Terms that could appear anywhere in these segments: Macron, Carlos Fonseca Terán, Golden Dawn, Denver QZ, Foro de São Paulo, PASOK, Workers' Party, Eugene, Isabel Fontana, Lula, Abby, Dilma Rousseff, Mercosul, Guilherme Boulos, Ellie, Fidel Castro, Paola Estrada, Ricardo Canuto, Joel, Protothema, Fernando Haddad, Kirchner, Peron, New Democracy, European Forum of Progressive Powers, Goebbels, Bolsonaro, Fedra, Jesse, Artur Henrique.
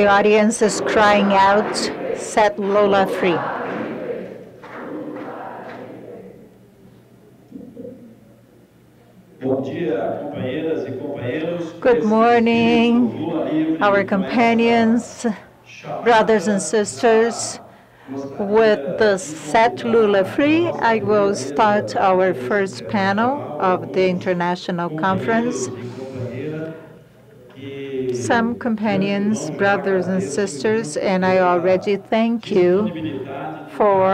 the audience is crying out, "Set Lula free." Good morning, our companions, brothers and sisters. With the Set Lula Free, I will start our first panel of the international conference. Some companions, brothers and sisters, and I already thank you for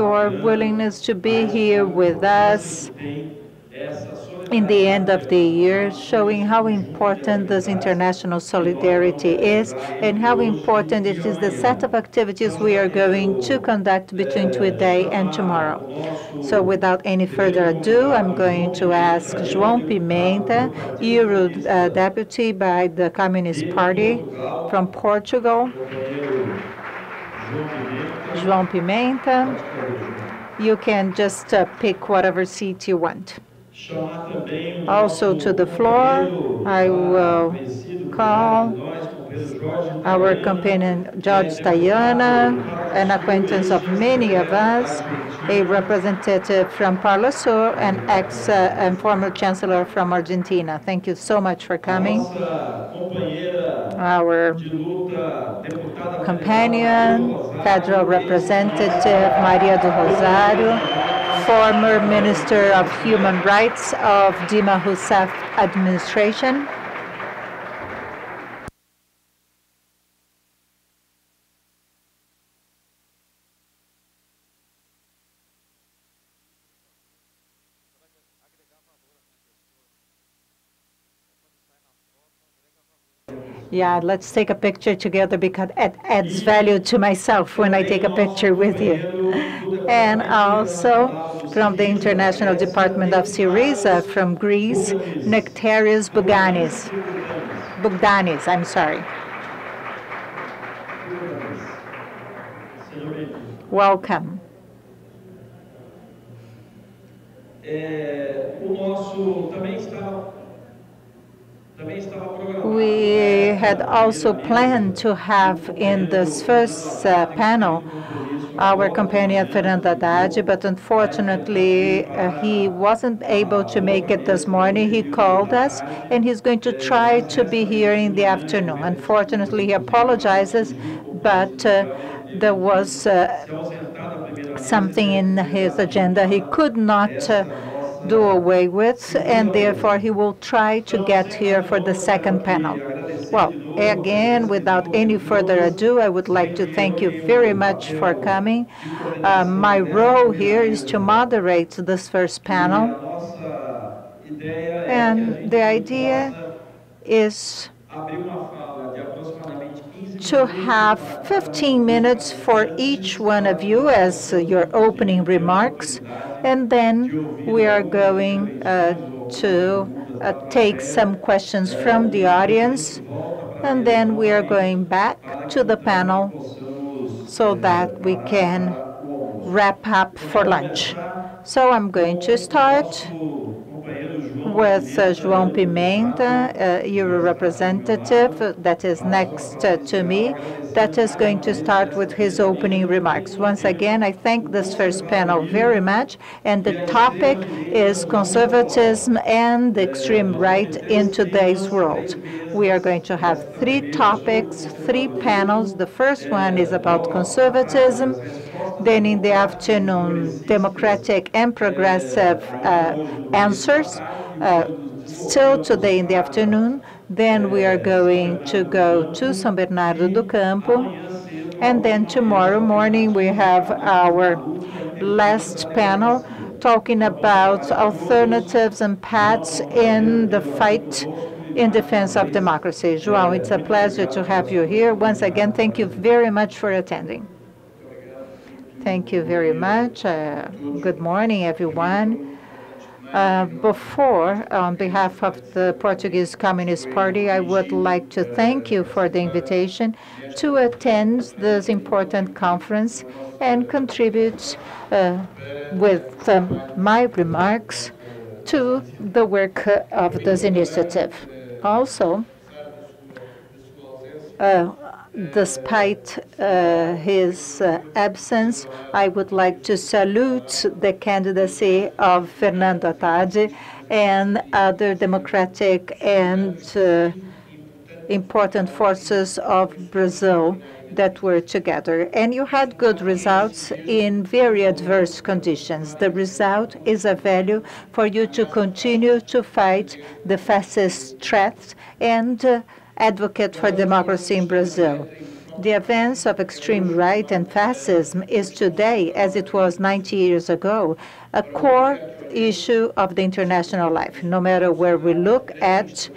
your willingness to be here with us in the end of the year, showing how important this international solidarity is and how important it is the set of activities we are going to conduct between today and tomorrow. So without any further ado, I'm going to ask João Pimenta, Euro Deputy by the Communist Party from Portugal. João Pimenta, you can just pick whatever seat you want. Also to the floor, I will call our companion Jorge Taiana, an acquaintance of many of us, a representative from Parla Sur, an ex and former chancellor from Argentina. Thank you so much for coming. Our companion, federal representative Maria do Rosario, former Minister of Human Rights of Dilma Rousseff administration. Yeah, let's take a picture together because it adds value to myself when I take a picture with you. And also from the International Department of Syriza from Greece, Nektarios Bogdanis, I'm sorry. Welcome. We had also planned to have in this first panel our companion Fernando Haddad, but unfortunately he wasn't able to make it this morning. He called us and he's going to try to be here in the afternoon. Unfortunately, he apologizes, but there was something in his agenda he could not do away with, and therefore he will try to get here for the second panel. Well, again, without any further ado, I would like to thank you very much for coming. My role here is to moderate this first panel, and the idea is to have 15 minutes for each one of you as your opening remarks, and then we are going to take some questions from the audience, and then we are going back to the panel so that we can wrap up for lunch. So I'm going to start with João Pimenta, Euro representative that is next to me, that is going to start with his opening remarks. Once again, I thank this first panel very much, and the topic is conservatism and the extreme right in today's world. We are going to have three topics, three panels. The first one is about conservatism. Then in the afternoon, democratic and progressive answers. Still today in the afternoon, then we are going to go to São Bernardo do Campo, and then tomorrow morning we have our last panel talking about alternatives and paths in the fight in defense of democracy. João, it's a pleasure to have you here. Once again, thank you very much for attending. Thank you very much. Good morning, everyone. Before, on behalf of the Portuguese Communist Party, I would like to thank you for the invitation to attend this important conference and contribute with my remarks to the work of this initiative. Also, Despite his absence, I would like to salute the candidacy of Fernando Haddad and other democratic and important forces of Brazil that were together. And you had good results in very adverse conditions. The result is a value for you to continue to fight the fascist threat and advocate for democracy in Brazil. The advance of extreme right and fascism is today, as it was 90 years ago, a core issue of the international life. No matter where we look at,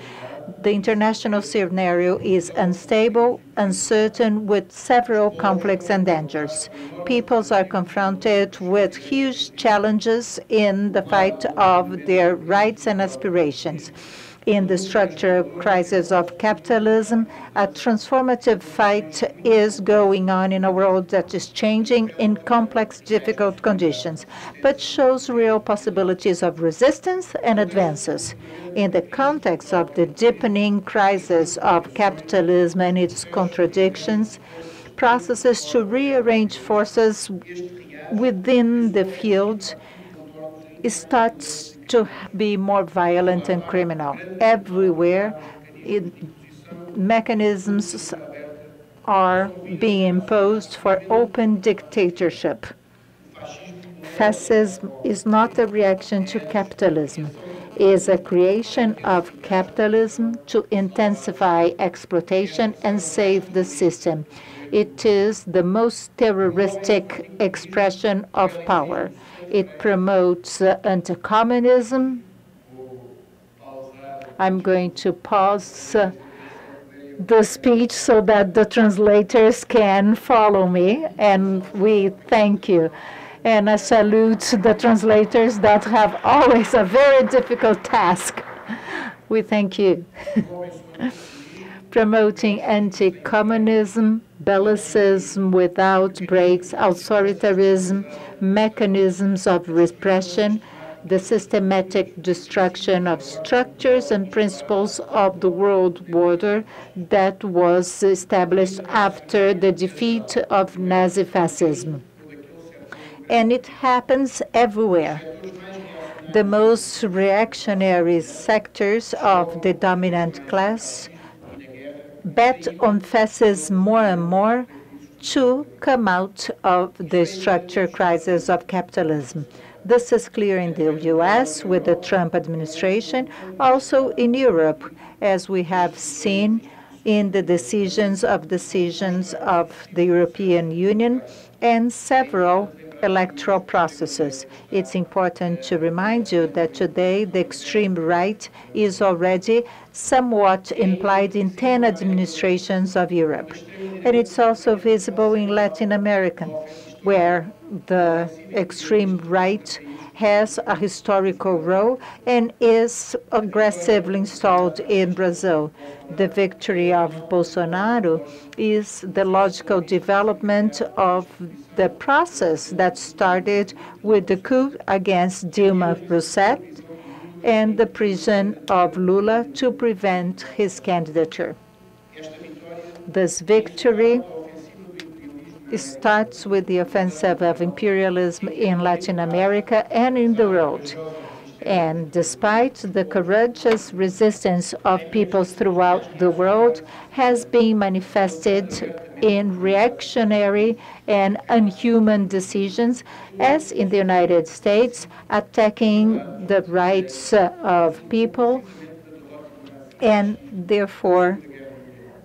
the international scenario is unstable, uncertain, with several conflicts and dangers. Peoples are confronted with huge challenges in the fight of their rights and aspirations. In the structural crisis of capitalism, a transformative fight is going on in a world that is changing in complex, difficult conditions, but shows real possibilities of resistance and advances. In the context of the deepening crisis of capitalism and its contradictions, processes to rearrange forces within the field starts to be more violent and criminal. Everywhere, mechanisms are being imposed for open dictatorship. Fascism is not a reaction to capitalism. It is a creation of capitalism to intensify exploitation and save the system. It is the most terroristic expression of power. It promotes anti-communism. I'm going to pause the speech so that the translators can follow me, and we thank you. And I salute the translators that have always a very difficult task. We thank you. Promoting anti-communism, bellicism without breaks, authoritarianism, mechanisms of repression, the systematic destruction of structures and principles of the world order that was established after the defeat of Nazi fascism. And it happens everywhere. The most reactionary sectors of the dominant class bet on fascism more and more to come out of the structure crisis of capitalism. This is clear in the US with the Trump administration, also in Europe, as we have seen in the decisions of the European Union and several electoral processes. It's important to remind you that today the extreme right is already somewhat implied in 10 administrations of Europe. And it's also visible in Latin America, where the extreme right has a historical role and is aggressively installed in Brazil. The victory of Bolsonaro is the logical development of the process that started with the coup against Dilma Rousseff and the prison of Lula to prevent his candidature. This victory it starts with the offensive of imperialism in Latin America and in the world. And despite the courageous resistance of peoples throughout the world, has been manifested in reactionary and unhuman decisions, as in the United States, attacking the rights of people, and therefore,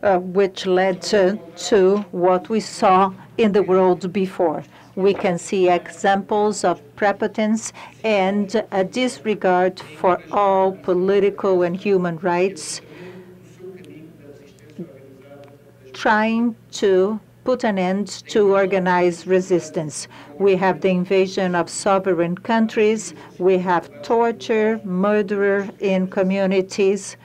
which led to what we saw in the world before. We can see examples of prepotence and a disregard for all political and human rights, trying to put an end to organized resistance. We have the invasion of sovereign countries. We have torture, murder in communities,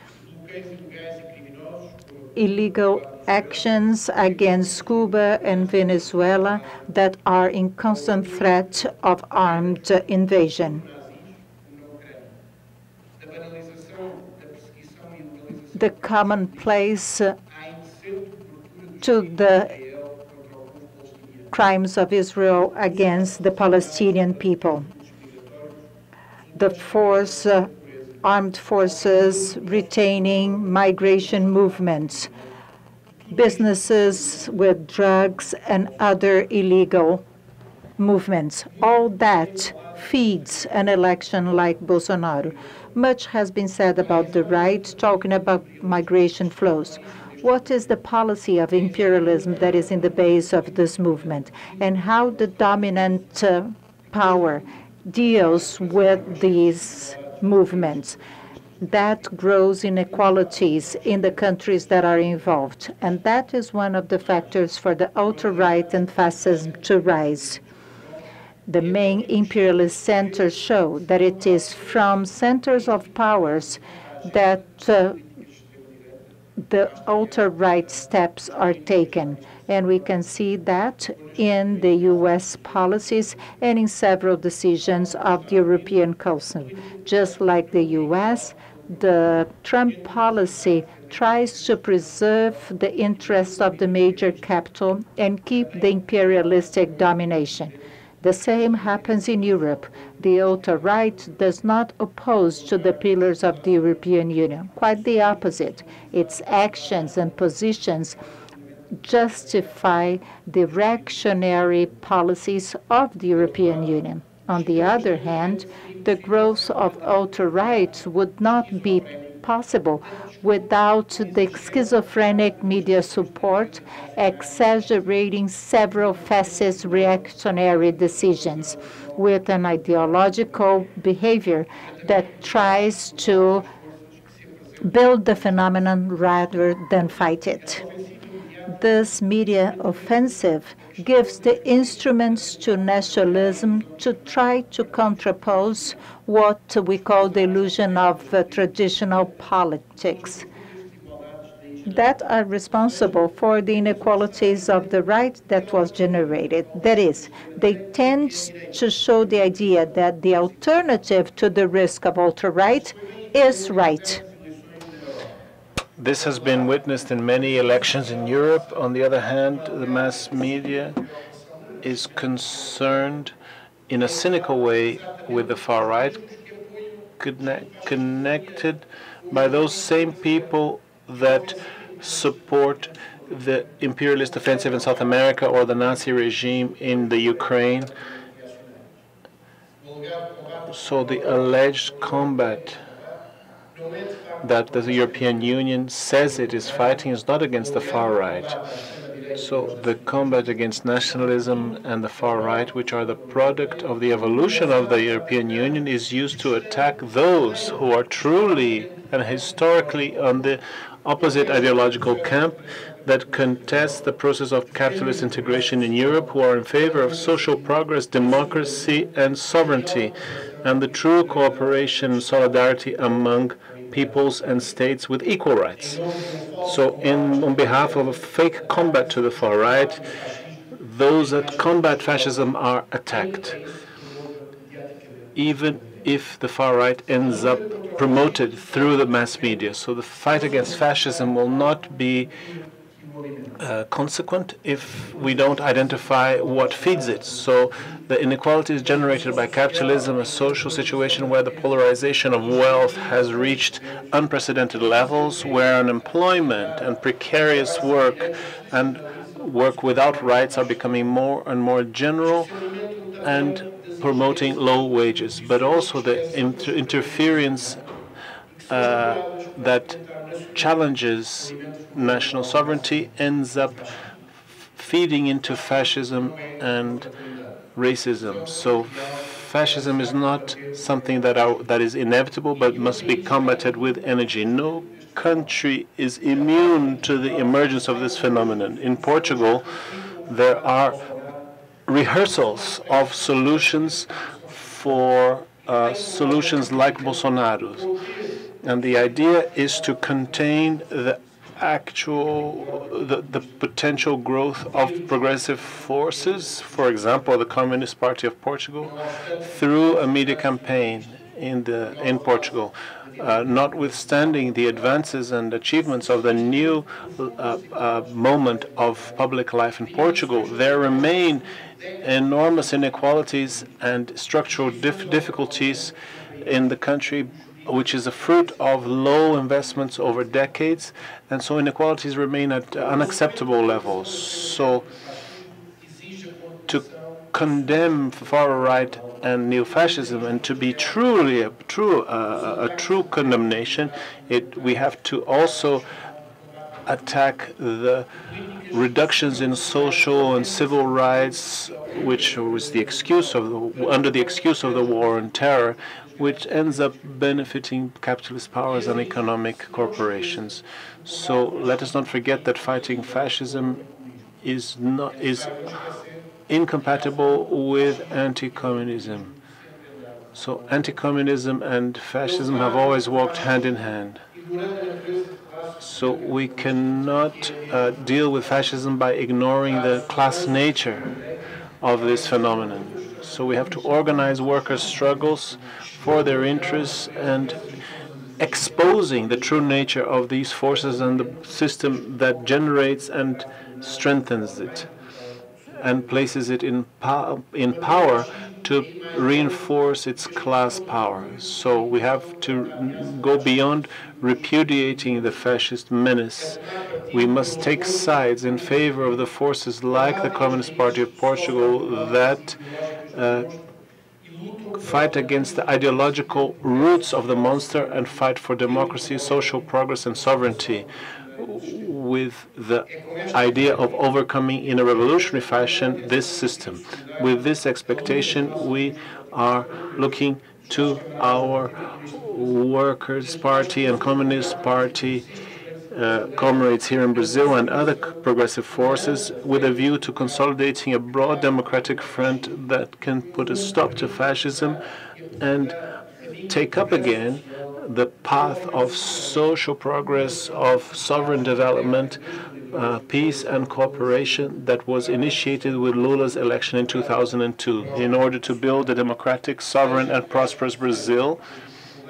illegal actions against Cuba and Venezuela that are in constant threat of armed invasion. The commonplace to the crimes of Israel against the Palestinian people. The armed forces retaining migration movements, businesses with drugs and other illegal movements. All that feeds an election like Bolsonaro. Much has been said about the right, talking about migration flows. What is the policy of imperialism that is in the base of this movement, and how the dominant power deals with these movements? That grows inequalities in the countries that are involved, and that is one of the factors for the ultra-right and fascism to rise. The main imperialist centers show that it is from centers of powers that the ultra-right steps are taken, and we can see that in the U.S. policies and in several decisions of the European Council. Just like the U.S., the Trump policy tries to preserve the interests of the major capital and keep the imperialistic domination. The same happens in Europe. The ultra-right does not oppose to the pillars of the European Union. Quite the opposite. Its actions and positions justify the reactionary policies of the European Union. On the other hand, the growth of ultra-right would not be possible without the schizophrenic media support, exaggerating several fascist reactionary decisions with an ideological behavior that tries to build the phenomenon rather than fight it. This media offensive gives the instruments to nationalism to try to contrapose what we call the illusion of traditional politics that are responsible for the inequalities of the right that was generated. That is, they tend to show the idea that the alternative to the risk of ultra-right is right. This has been witnessed in many elections in Europe. On the other hand, the mass media is concerned in a cynical way with the far right, connected by those same people that support the imperialist offensive in South America or the Nazi regime in the Ukraine. So the alleged combat that the European Union says it is fighting is not against the far right. So the combat against nationalism and the far right, which are the product of the evolution of the European Union, is used to attack those who are truly and historically on the opposite ideological camp that contests the process of capitalist integration in Europe, who are in favor of social progress, democracy, and sovereignty, and the true cooperation and solidarity among peoples and states with equal rights. So on behalf of a fake combat to the far right, those that combat fascism are attacked, even if the far right ends up promoted through the mass media. So the fight against fascism will not be consequent if we don't identify what feeds it. So the inequality is generated by capitalism, a social situation where the polarization of wealth has reached unprecedented levels, where unemployment and precarious work and work without rights are becoming more and more general and promoting low wages, but also the interference that challenges national sovereignty ends up feeding into fascism and racism. So fascism is not something that is inevitable, but must be combated with energy. No country is immune to the emergence of this phenomenon. In Portugal, there are rehearsals of solutions for solutions like Bolsonaro's. And the idea is to contain the the potential growth of progressive forces, for example, the Communist Party of Portugal, through a media campaign in Portugal. Notwithstanding the advances and achievements of the new moment of public life in Portugal, there remain enormous inequalities and structural difficulties in the country, which is a fruit of low investments over decades, and so inequalities remain at unacceptable levels. So to condemn far-right and neo-fascism, and to be truly a true condemnation, we have to also attack the reductions in social and civil rights, which was the excuse of under the excuse of the war on terror, which ends up benefiting capitalist powers and economic corporations. So let us not forget that fighting fascism is incompatible with anti-communism. So anti-communism and fascism have always walked hand in hand. So we cannot deal with fascism by ignoring the class nature of this phenomenon. So we have to organize workers' struggles for their interests, and exposing the true nature of these forces and the system that generates and strengthens it, and places it in power to reinforce its class power. So we have to go beyond repudiating the fascist menace. We must take sides in favor of the forces like the Communist Party of Portugal that fight against the ideological roots of the monster and fight for democracy, social progress, and sovereignty, with the idea of overcoming in a revolutionary fashion this system. With this expectation, we are looking to our Workers' Party and Communist Party comrades here in Brazil and other progressive forces, with a view to consolidating a broad democratic front that can put a stop to fascism and take up again the path of social progress, of sovereign development, peace and cooperation that was initiated with Lula's election in 2002 in order to build a democratic, sovereign and prosperous Brazil,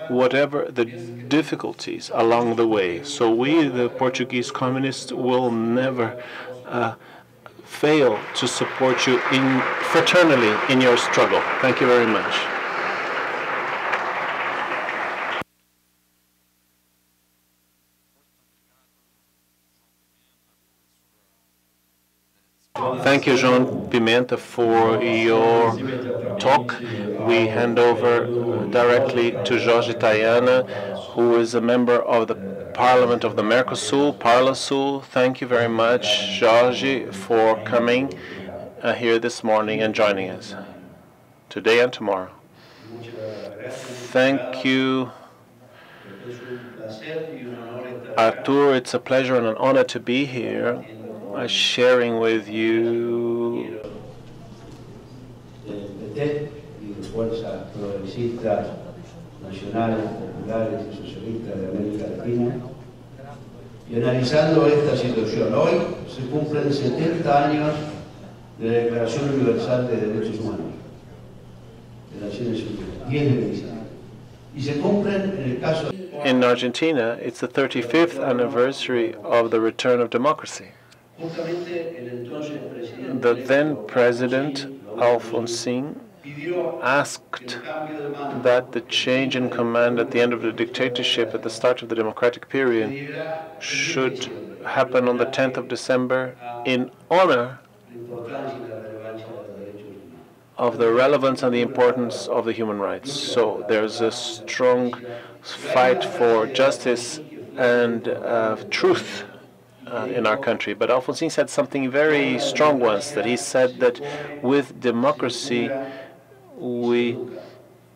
whatever the difficulties along the way. So we, the Portuguese communists, will never fail to support you fraternally in your struggle. Thank you very much. Thank you, João Pimenta, for your talk. We hand over directly to Jorge Taiana, who is a member of the Parliament of the Mercosul, Parlasul. Thank you very much, Jorge, for coming here this morning and joining us today and tomorrow. Thank you, Artur. It's a pleasure and an honor to be here, sharing with you in Argentina. It's the 35th anniversary of the return of democracy. The then President Alfonsín asked that the change in command at the end of the dictatorship, at the start of the democratic period, should happen on the 10th of December in honor of the relevance and the importance of the human rights. So there's a strong fight for justice and truth in our country. But Alfonsín said something very strong once, that he said that with democracy we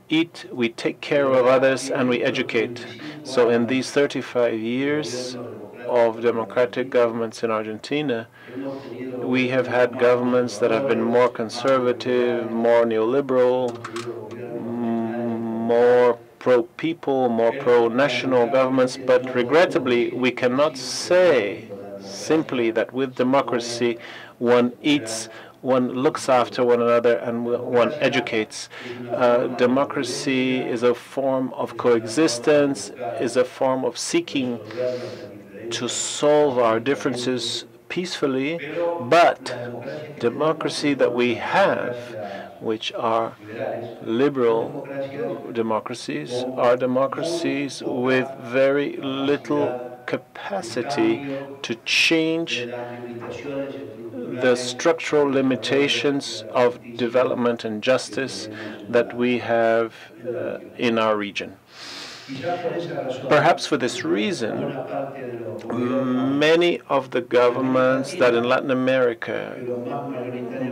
eat, we take care of others, and we educate. So in these 35 years of democratic governments in Argentina, we have had governments that have been more conservative, more neoliberal, more pro-people, more pro-national governments, but regrettably we cannot say simply that with democracy one eats one looks after one another and one educates. Democracy is a form of coexistence, is a form of seeking to solve our differences peacefully, but democracy that we have, which are liberal democracies, are democracies with very little capacity to change the structural limitations of development and justice that we have in our region. Perhaps for this reason, many of the governments that in Latin America,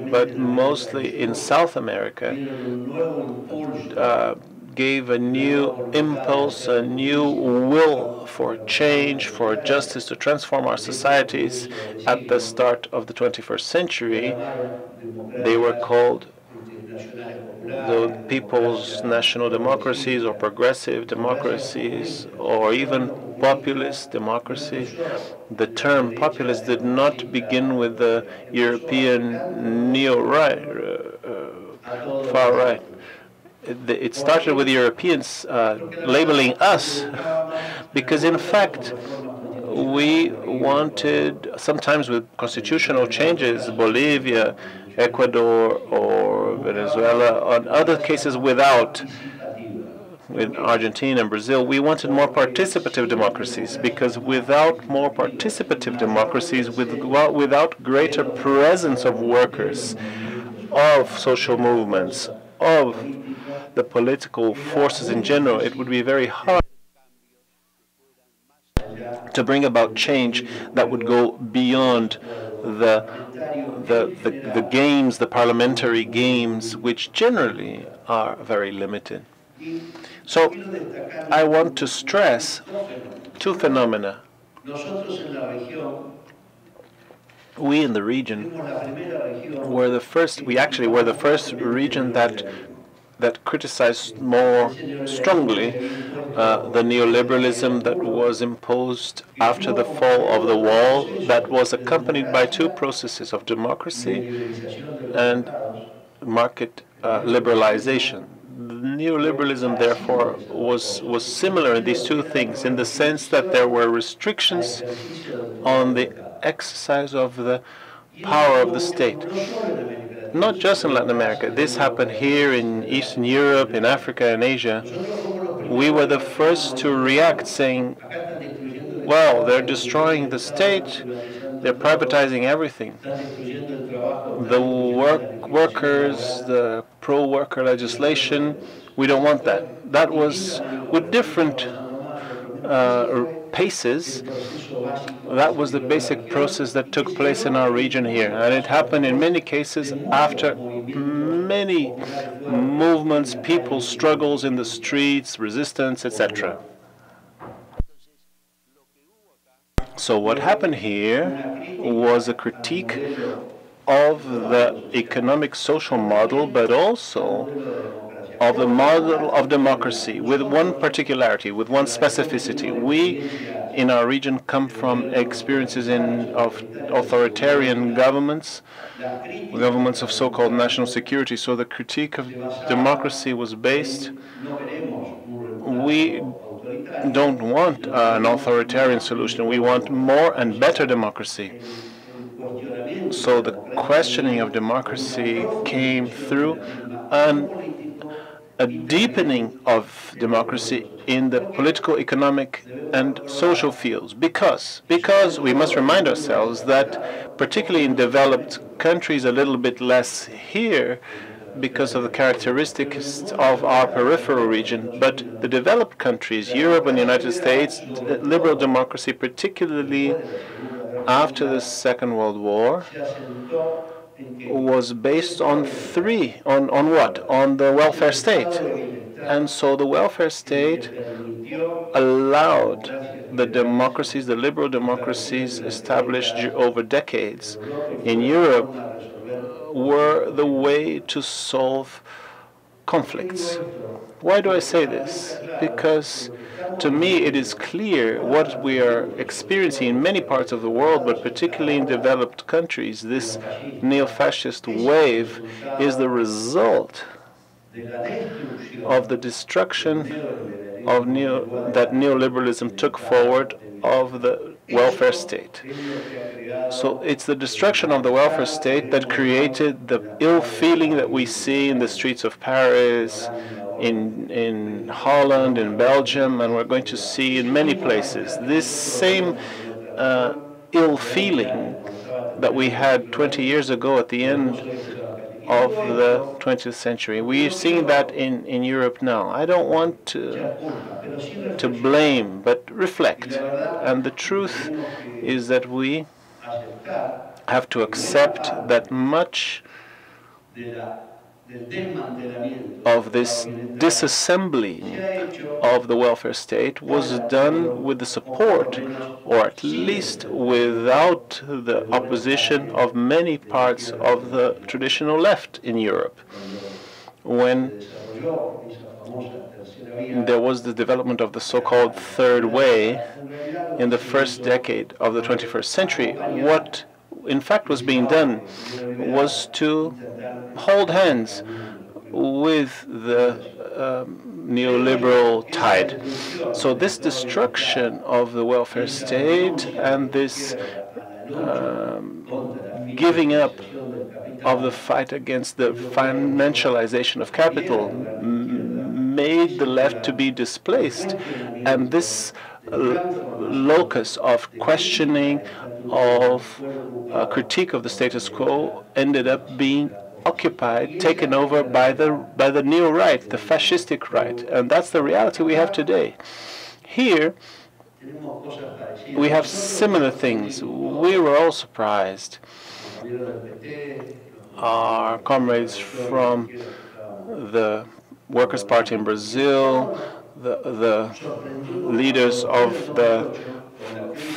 but mostly in South America, gave a new impulse, a new will for change, for justice, to transform our societies at the start of the 21st century. They were called the people's national democracies or progressive democracies or even populist democracies. The term populist did not begin with the European neo-right, far right. It started with Europeans labeling us, because in fact we wanted, sometimes with constitutional changes, Bolivia, Ecuador, or Venezuela, on other cases without, in Argentina and Brazil, we wanted more participative democracies, because without more participative democracies, without greater presence of workers, of social movements, of the political forces in general, it would be very hard to bring about change that would go beyond the games, the parliamentary games, which generally are very limited. So I want to stress two phenomena. We in the region were the first, we were the first region that criticized more strongly the neoliberalism that was imposed after the fall of the wall, that was accompanied by two processes of democracy and market liberalization. Neoliberalism, therefore, was similar in these two things, in the sense that there were restrictions on the exercise of the power of the state. Not just in Latin America. This happened here in Eastern Europe, in Africa, and Asia. We were the first to react, saying, well, they're destroying the state, they're privatizing everything. The workers, the pro-worker legislation, we don't want that. That was with different paces. That was the basic process that took place in our region here, and it happened in many cases after many movements, people's struggles in the streets, resistance, etc. So what happened here was a critique of the economic social model, but also of the model of democracy, with one particularity, with one specificity. We in our region come from experiences of authoritarian governments, governments of so-called national security. So the critique of democracy was based, we don't want an authoritarian solution, we want more and better democracy. So the questioning of democracy came through a deepening of democracy in the political, economic, and social fields, because we must remind ourselves that, particularly in developed countries, a little bit less here, because of the characteristics of our peripheral region, but the developed countries, Europe and the United States, liberal democracy, particularly after the Second World War, was based on what? On the welfare state. And so the welfare state allowed the democracies, the liberal democracies established over decades in Europe, were the way to solve conflicts. Why do I say this? Because to me it is clear what we are experiencing in many parts of the world, but particularly in developed countries, this neo-fascist wave is the result of the destruction of that neoliberalism took forward of the welfare state. So it's the destruction of the welfare state that created the ill feeling that we see in the streets of Paris, in Holland, in Belgium, and we're going to see in many places. This same ill feeling that we had 20 years ago at the end of the 20th century. We're seeing that in Europe now. I don't want to blame, but reflect. And the truth is that we have to accept that much of this disassembling of the welfare state was done with the support, or at least without the opposition of many parts of the traditional left in Europe. When there was the development of the so-called third way in the first decade of the 21st century, what in fact was being done was to hold hands with the neoliberal tide. So this destruction of the welfare state and this giving up of the fight against the financialization of capital made the left to be displaced. And this locus of questioning, of critique of the status quo ended up being occupied, taken over by the neo-right, the fascistic right. And that's the reality we have today. Here, we have similar things. We were all surprised. Our comrades from the Workers' Party in Brazil, the leaders of the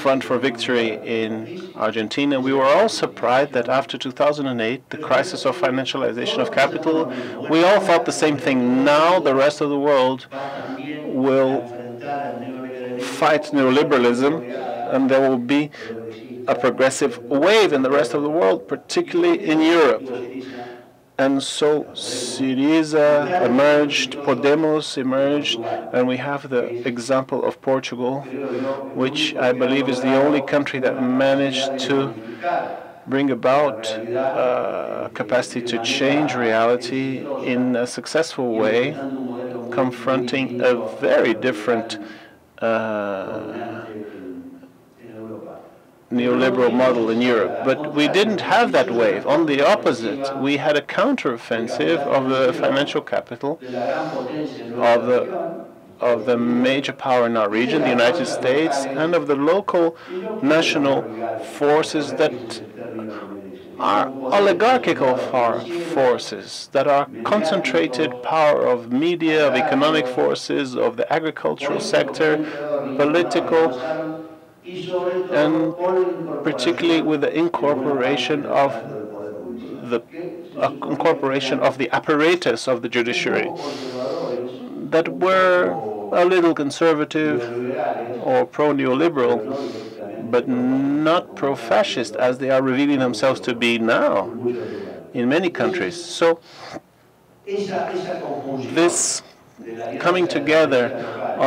Front for Victory in Argentina, we were all surprised that after 2008, the crisis of financialization of capital, we all thought the same thing. Now the rest of the world will fight neoliberalism, and there will be a progressive wave in the rest of the world, particularly in Europe. And so Syriza emerged, Podemos emerged, and we have the example of Portugal, which I believe is the only country that managed to bring about capacity to change reality in a successful way, confronting a very different neoliberal model in Europe. But we didn't have that wave. On the opposite, we had a counteroffensive of the financial capital of the major power in our region, the United States, and of the local national forces that are oligarchical forces, that are concentrated power of media, of economic forces, of the agricultural sector, political, and particularly with the incorporation of the apparatus of the judiciary that were a little conservative or pro-neoliberal, but not pro-fascist as they are revealing themselves to be now in many countries. So this coming together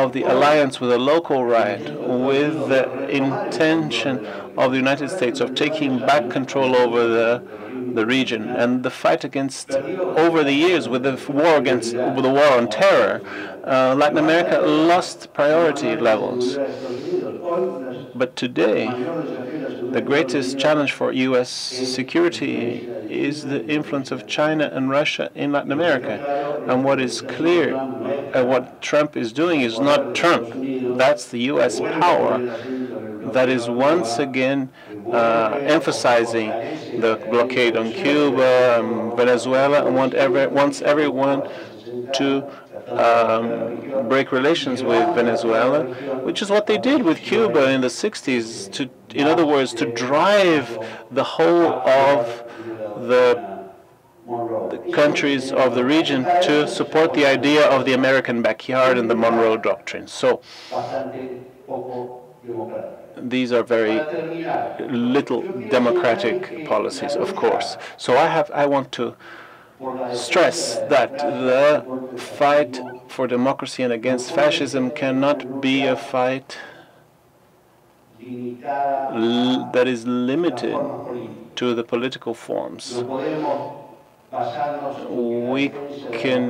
of the alliance with the local right, with the intention of the United States of taking back control over the region, and the fight against, over the years, with the war against, with the war on terror, Latin America lost priority levels. But today, the greatest challenge for U.S. security is the influence of China and Russia in Latin America. And what is clear, and what Trump is doing is not Trump. That's the U.S. power that is once again emphasizing the blockade on Cuba and Venezuela, and wants everyone to break relations with Venezuela, which is what they did with Cuba in the 60s, to, in other words, to drive the whole of the countries of the region to support the idea of the American backyard and the Monroe Doctrine. So these are very little democratic policies, of course. So I want to stress that the fight for democracy and against fascism cannot be a fight that is limited to the political forms. We can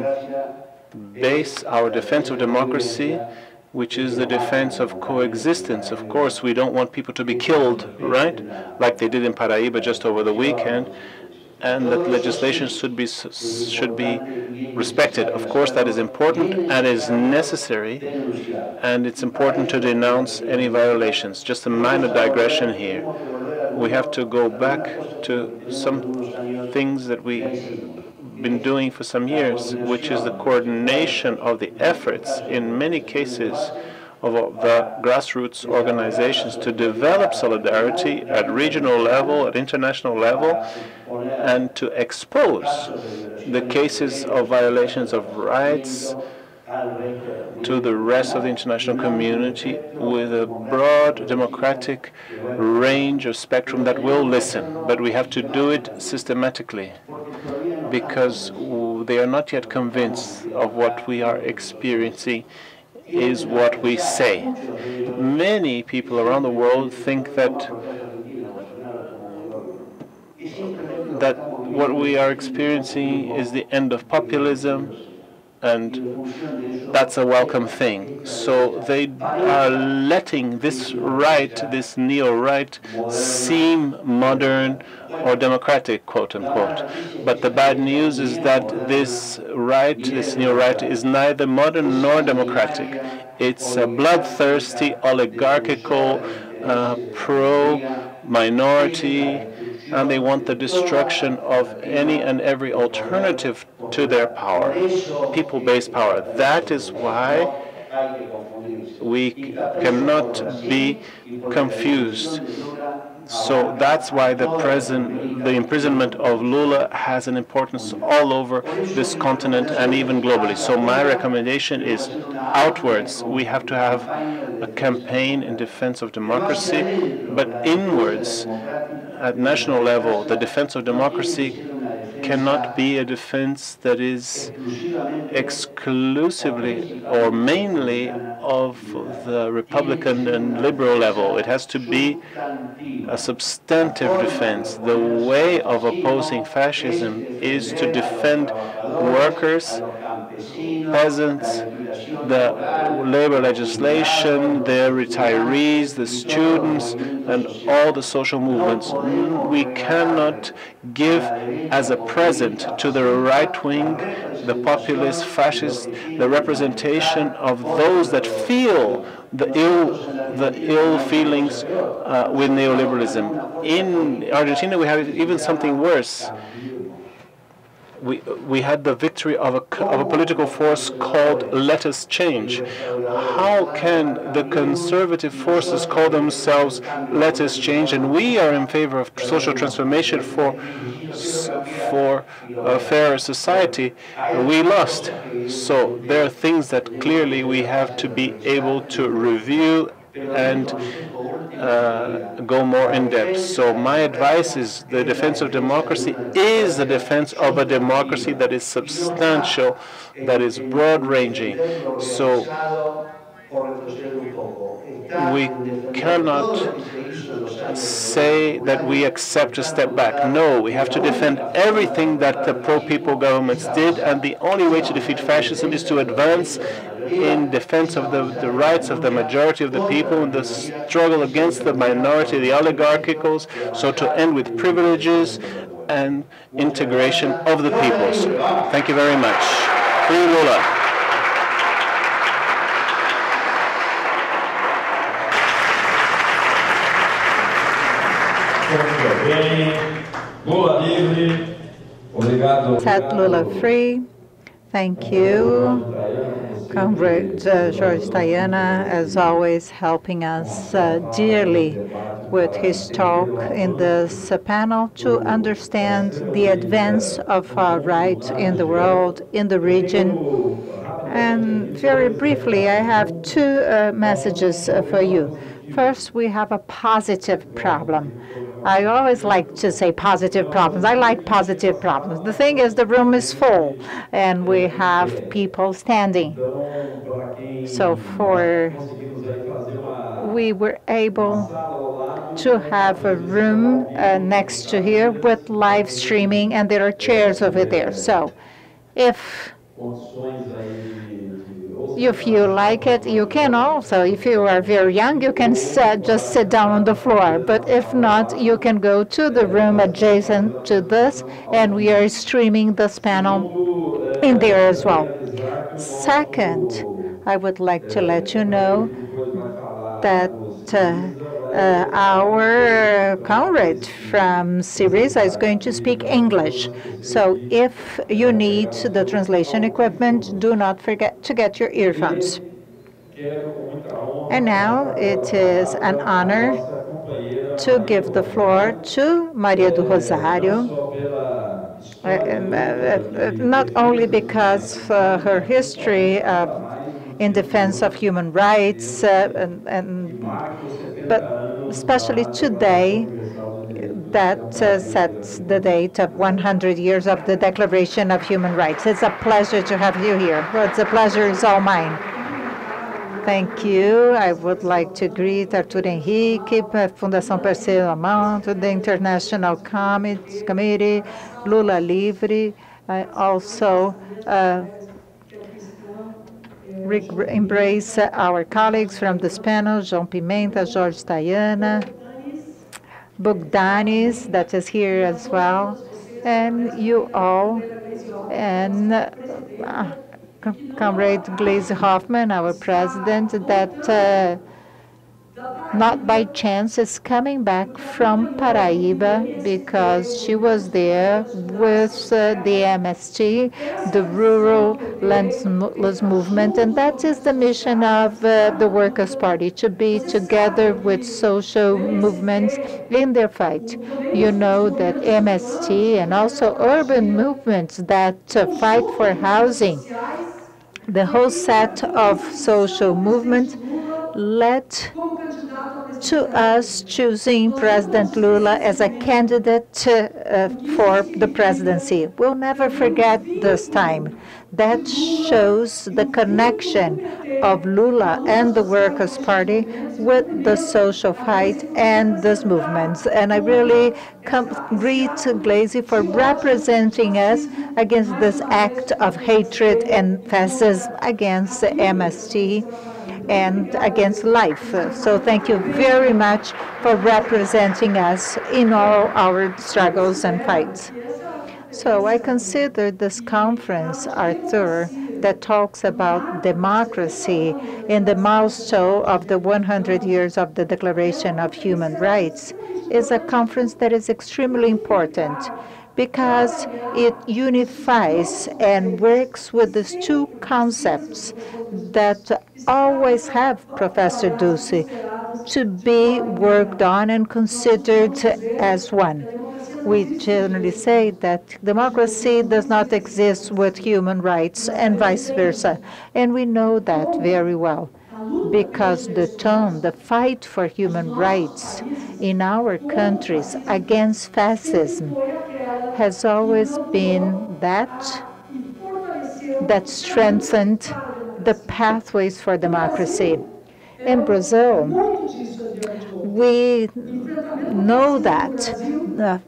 base our defense of democracy, which is the defense of coexistence. Of course, we don't want people to be killed, right? Like they did in Paraíba just over the weekend. And that legislation should be respected. Of course, that is important and is necessary, and it's important to denounce any violations. Just a minor digression here. We have to go back to some things that we've been doing for some years, which is the coordination of the efforts, in many cases, of the grassroots organizations to develop solidarity at regional level, at international level, and to expose the cases of violations of rights to the rest of the international community with a broad democratic range of spectrum that will listen. But we have to do it systematically, because they are not yet convinced of what we are experiencing is what we say. Many people around the world think that what we are experiencing is the end of populism, and that's a welcome thing. So they are letting this right, this neo-right, seem modern or democratic, quote unquote. But the bad news is that this right, this neo-right, is neither modern nor democratic. It's a bloodthirsty, oligarchical, pro-minority, and they want the destruction of any and every alternative to their power, people-based power. That is why we cannot be confused. So that's why the imprisonment of Lula has an importance all over this continent and even globally. So my recommendation is outwards. We have to have a campaign in defense of democracy, but inwards, at national level, the defense of democracy cannot be a defense that is exclusively or mainly of the Republican and liberal level. It has to be a substantive defense. The way of opposing fascism is to defend workers, peasants, the labor legislation, the retirees, the students, and all the social movements. We cannot give as a present to the right wing, the populist, fascist, the representation of those that feel the ill feelings with neoliberalism. In Argentina, we have even something worse. We had the victory of a political force called Let Us Change. How can the conservative forces call themselves Let Us Change? And we are in favor of social transformation for a fairer society. We lost. So there are things that clearly we have to be able to review and go more in depth. So my advice is the defense of democracy is the defense of a democracy that is substantial, that is broad-ranging. So we cannot say that we accept a step back. No, we have to defend everything that the pro-people governments did, and the only way to defeat fascism is to advance in defense of the rights of the majority of the people, and the struggle against the minority, the oligarchicals, so to end with privileges and integration of the people. So, thank you very much. Free Lula. Set Lula free. Thank you. comrade Jorge Taiana, as always, helping us dearly with his talk in this panel to understand the advance of our right in the world, in the region. And very briefly, I have two messages for you. First, we have a positive problem. I always like to say positive problems. I like positive problems. The thing is, the room is full, and we have people standing. So we were able to have a room next to here with live streaming, and there are chairs over there. So if you like it, you can also, if you are very young, you can just sit down on the floor. But if not, you can go to the room adjacent to this, and we are streaming this panel in there as well. Second, I would like to let you know that our comrade from Syriza is going to speak English. So if you need the translation equipment, do not forget to get your earphones. And now it is an honor to give the floor to Maria do Rosario. Not only because her history in defense of human rights, but especially today, that sets the date of 100 years of the Declaration of Human Rights. It's a pleasure to have you here. Well, the pleasure is all mine. Thank you. I would like to greet Artur Henrique, Fundação Parceiro, the International Committee, Lula Livre. I also embrace our colleagues from this panel, João Pimenta, Jorge Taiana, Bogdanis, that is here as well, and you all, and Comrade Gleisi Hoffmann, our president, that not by chance is coming back from Paraíba because she was there with the MST, the Rural Lands Movement, and that is the mission of the Workers' Party, to be together with social movements in their fight. You know that MST and also urban movements that fight for housing, the whole set of social movements, led to us choosing President Lula as a candidate for the presidency. We'll never forget this time. That shows the connection of Lula and the Workers' Party with the social fight and these movements. And I really greet Gleisi for representing us against this act of hatred and fascism against the MST and against life. So thank you very much for representing us in all our struggles and fights. So I consider this conference, Artur, that talks about democracy in the milestone of the 100 years of the Declaration of Human Rights, is a conference that is extremely important, because it unifies and works with these two concepts that always have Professor Ducey to be worked on and considered as one. We generally say that democracy does not exist with human rights and vice versa, and we know that very well, because the tone, the fight for human rights in our countries against fascism has always been that strengthened the pathways for democracy. In Brazil, we know that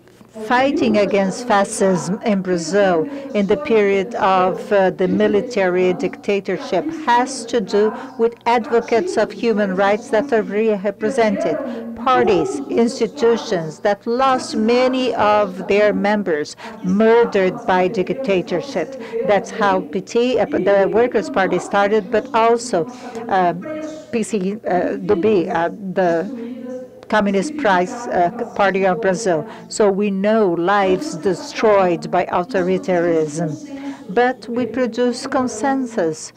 fighting against fascism in Brazil in the period of the military dictatorship has to do with advocates of human rights that are represented, parties, institutions that lost many of their members, murdered by dictatorship. That's how PT, the Workers' Party, started, but also PC do B, the Communist Party of Brazil. So we know lives destroyed by authoritarianism. but we produce consensus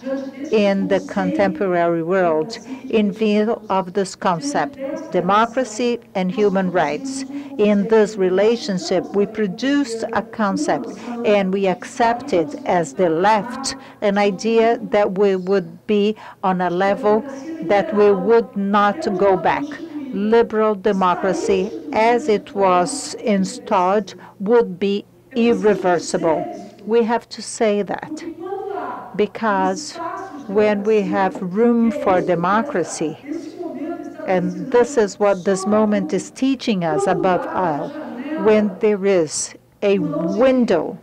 in the contemporary world in view of this concept, democracy and human rights. In this relationship, we produced a concept, and we accepted as the left an idea that we would be on a level that we would not go back. Liberal democracy, as it was installed, would be irreversible. We have to say that, because when we have room for democracy, and this is what this moment is teaching us above all, when there is a window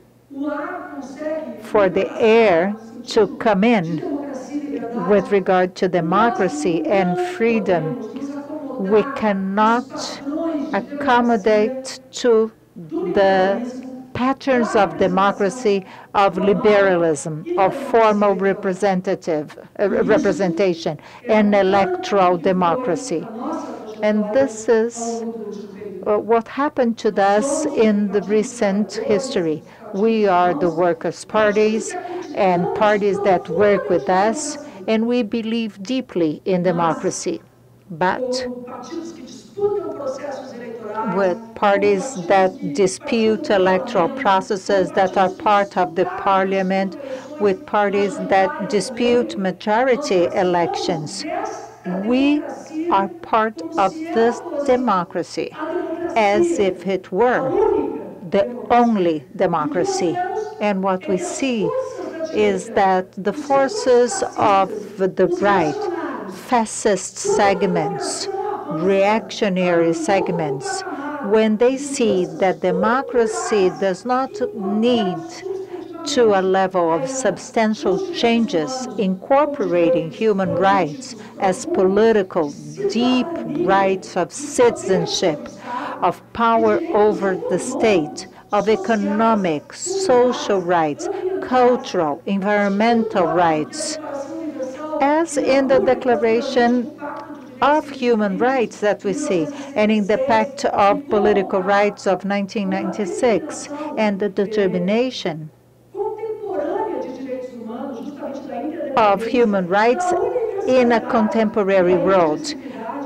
for the air to come in with regard to democracy and freedom, we cannot accommodate to the patterns of democracy, of liberalism, of formal representation, and electoral democracy. And this is what happened to us in the recent history. We are the workers' parties and parties that work with us, and we believe deeply in democracy. But with parties that dispute electoral processes, that are part of the parliament, with parties that dispute majority elections. We are part of this democracy as if it were the only democracy. And what we see is that the forces of the right, fascist segments, reactionary segments, when they see that democracy does not need to a level of substantial changes, incorporating human rights as political, deep rights of citizenship, of power over the state, of economic, social rights, cultural, environmental rights, as in the Declaration of Human Rights that we see, and in the Pact of Political Rights of 1996, and the determination of human rights in a contemporary world,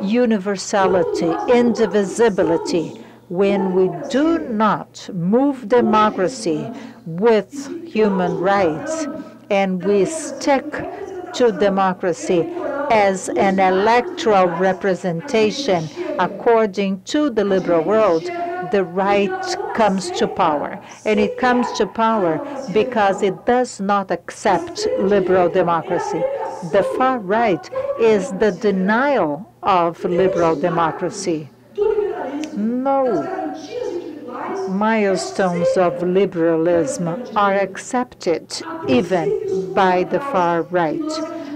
universality, indivisibility. When we do not move democracy with human rights, and we stick to democracy as an electoral representation according to the liberal world, the right comes to power. And it comes to power because it does not accept liberal democracy. The far right is the denial of liberal democracy. No milestones of liberalism are accepted even by the far right.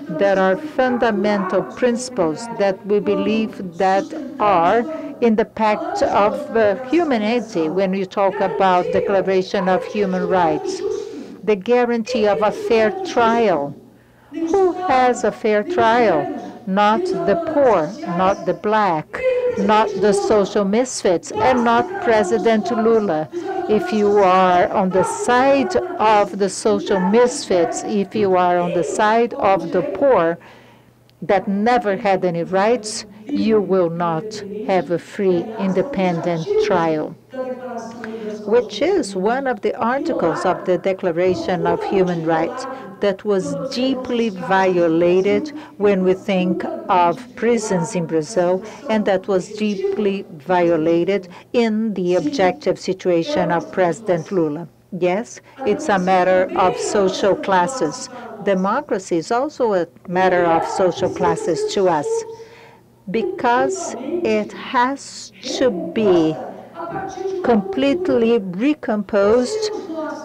There are fundamental principles that we believe that are in the Pact of Humanity when you talk about Declaration of Human Rights. The guarantee of a fair trial. Who has a fair trial? Not the poor, not the black, not the social misfits, and not President Lula. If you are on the side of the social misfits, if you are on the side of the poor that never had any rights, you will not have a free, independent trial, which is one of the articles of the Declaration of Human Rights that was deeply violated when we think of prisons in Brazil, and that was deeply violated in the objective situation of President Lula. Yes, it's a matter of social classes. Democracy is also a matter of social classes to us, because it has to be completely recomposed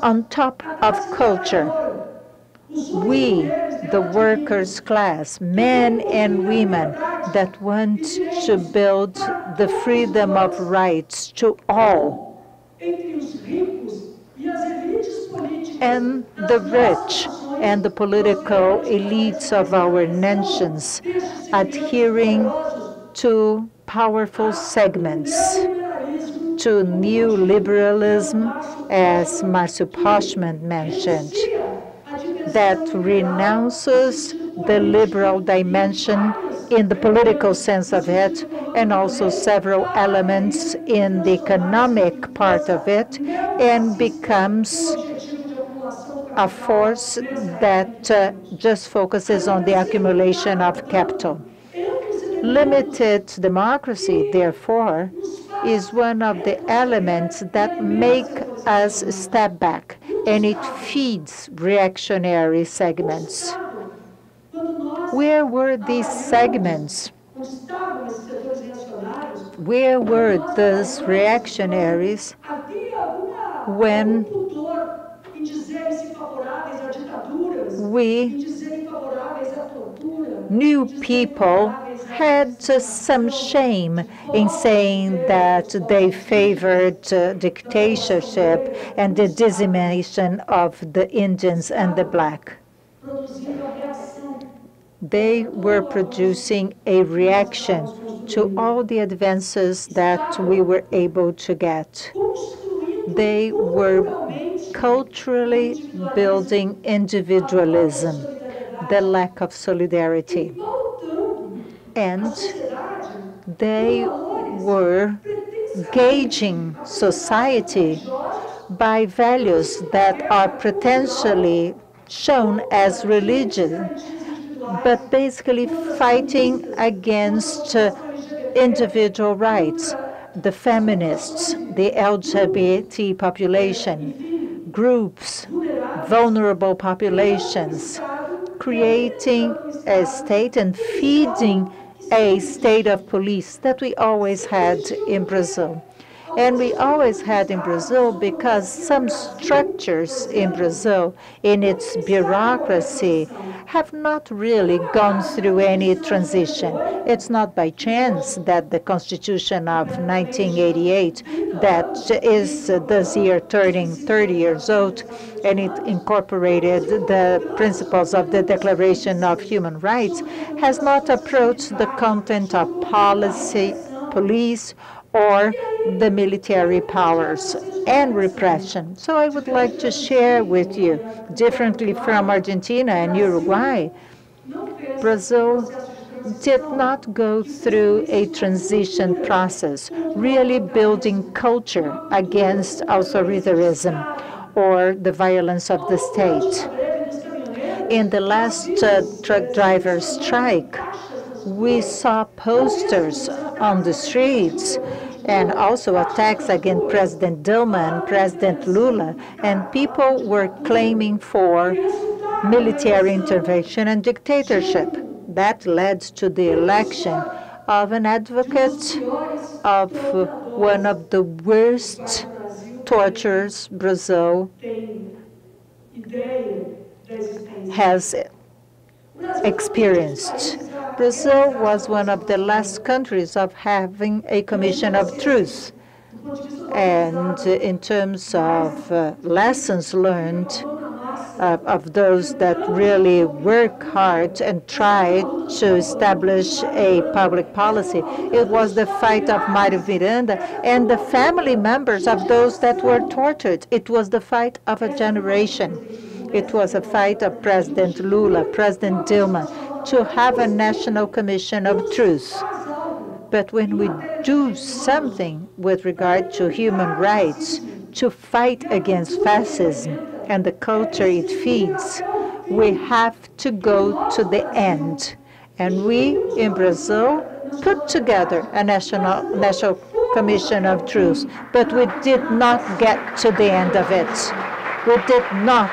on top of culture. We, the workers' class, men and women that want to build the freedom of rights to all, and the rich and the political elites of our nations, adhering to powerful segments, to neoliberalism, as Marcio Postman mentioned, that renounces the liberal dimension in the political sense of it, and also several elements in the economic part of it, and becomes a force that just focuses on the accumulation of capital. Limited democracy, therefore, is one of the elements that make us step back, and it feeds reactionary segments. Where were these segments? Where were those reactionaries when we knew people had some shame in saying that they favored dictatorship and the decimation of the Indians and the black? They were producing a reaction to all the advances that we were able to get. They were culturally building individualism, the lack of solidarity. And they were gauging society by values that are potentially shown as religion, but basically fighting against individual rights. The feminists, the LGBT population, groups, vulnerable populations, creating a state and feeding a state of police that we always had in Brazil. And we always had in Brazil because some structures in Brazil, in its bureaucracy, have not really gone through any transition. It's not by chance that the Constitution of 1988, that is this year turning 30 years old, and it incorporated the principles of the Declaration of Human Rights, has not approached the content of policy, police, or the military powers and repression. So I would like to share with you, differently from Argentina and Uruguay, Brazil did not go through a transition process, really building culture against authoritarianism or the violence of the state. In the last truck driver strike, we saw posters on the streets and also attacks against President Dilma and President Lula, and people were claiming for military intervention and dictatorship. That led to the election of an advocate of one of the worst tortures Brazil has experienced. Brazil was one of the last countries of having a commission of truth. And in terms of lessons learned of those that really work hard and try to establish a public policy, it was the fight of Mário Miranda and the family members of those that were tortured. It was the fight of a generation. It was a fight of President Lula, President Dilma, to have a national commission of truth. But when we do something with regard to human rights, to fight against fascism and the culture it feeds, we have to go to the end. And we, in Brazil, put together a national commission of truth, but we did not get to the end of it. We did not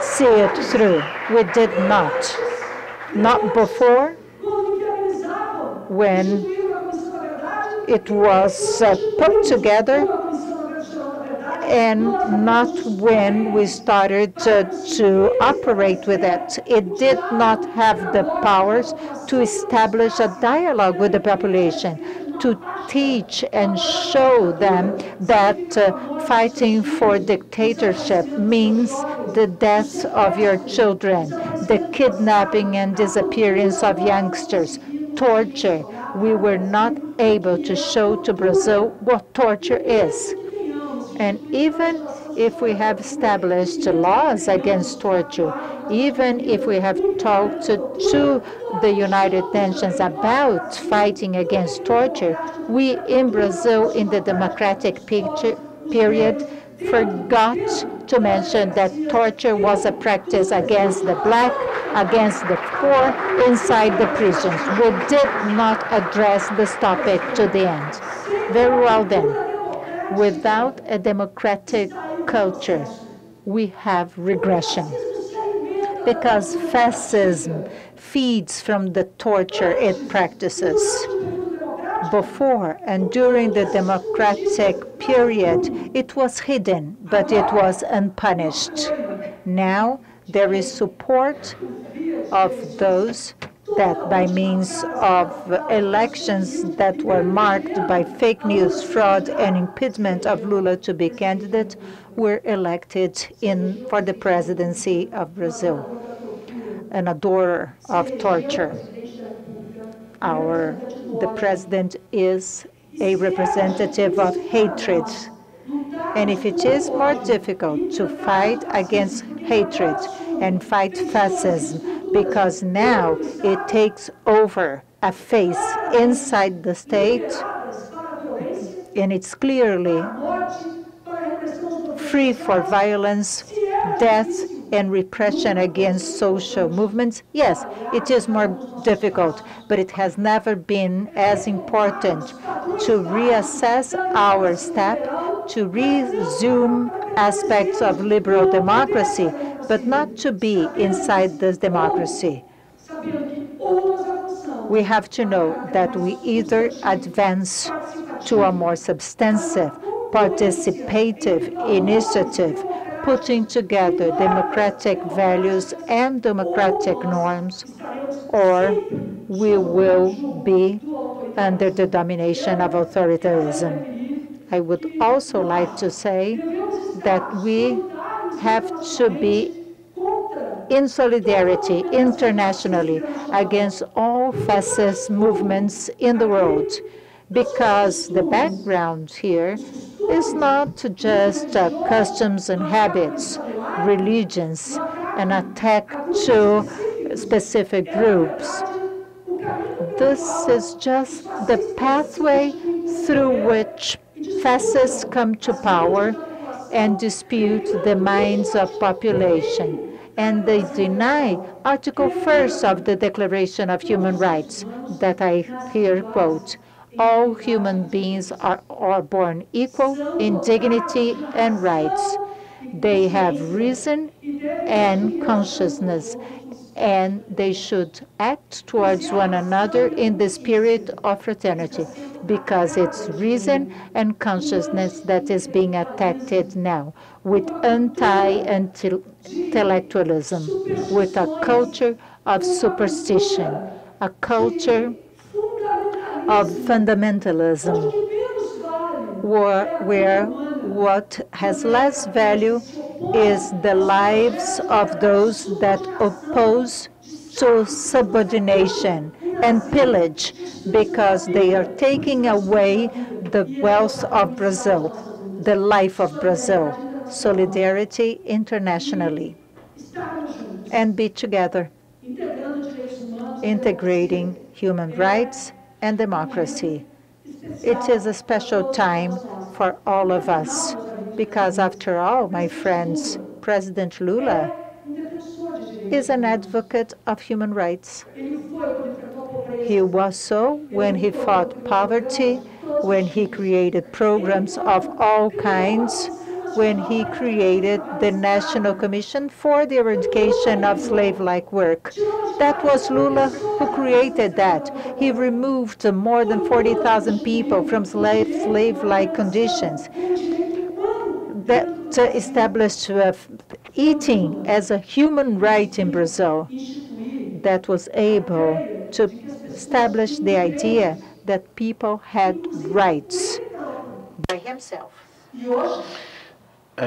see it through. We did not. Not before, when it was put together, and not when we started to operate with it. It did not have the powers to establish a dialogue with the population, to teach and show them that fighting for dictatorship means the death of your children, the kidnapping and disappearance of youngsters, torture. We were not able to show to Brazil what torture is. And even if we have established laws against torture, even if we have talked to the United Nations about fighting against torture, we in Brazil, in the democratic period, forgot to mention that torture was a practice against the black, against the poor, inside the prisons. We did not address this topic to the end. Very well then, without a democratic culture, we have regression. Because fascism feeds from the torture it practices. Before and during the democratic period, it was hidden, but it was unpunished. Now there is support of those that, by means of elections that were marked by fake news, fraud, and impediment of Lula to be candidate, were elected for the presidency of Brazil. An adorer of torture. The president is a representative of hatred. And if it is more difficult to fight against hatred and fight fascism, because now it takes over a face inside the state, and it's clearly free for violence, death, and repression against social movements, yes, it is more difficult, but it has never been as important to reassess our step, to resume aspects of liberal democracy, but not to be inside this democracy. We have to know that we either advance to a more substantive, participative initiative, putting together democratic values and democratic norms, or we will be under the domination of authoritarianism. I would also like to say that we have to be in solidarity internationally against all fascist movements in the world, because the background here is not just customs and habits, religions, an attack to specific groups. This is just the pathway through which fascists come to power and dispute the minds of population. And they deny Article 1st of the Declaration of Human Rights, that I here quote, "All human beings are born equal in dignity and rights. They have reason and consciousness, and they should act towards one another in the spirit of fraternity," because it's reason and consciousness that is being attacked now with anti-intellectualism, with a culture of superstition, a culture of fundamentalism, where what has less value is the lives of those that oppose to subordination and pillage, because they are taking away the wealth of Brazil, the life of Brazil. Solidarity internationally, and be together, integrating human rights and democracy. It is a special time for all of us, because after all, my friends, President Lula is an advocate of human rights. He was so when he fought poverty, when he created programs of all kinds, when he created the National Commission for the Eradication of Slave-like Work. That was Lula who created that. He removed more than 40,000 people from slave-like conditions, that established eating as a human right in Brazil, that was able to establish the idea that people had rights by himself.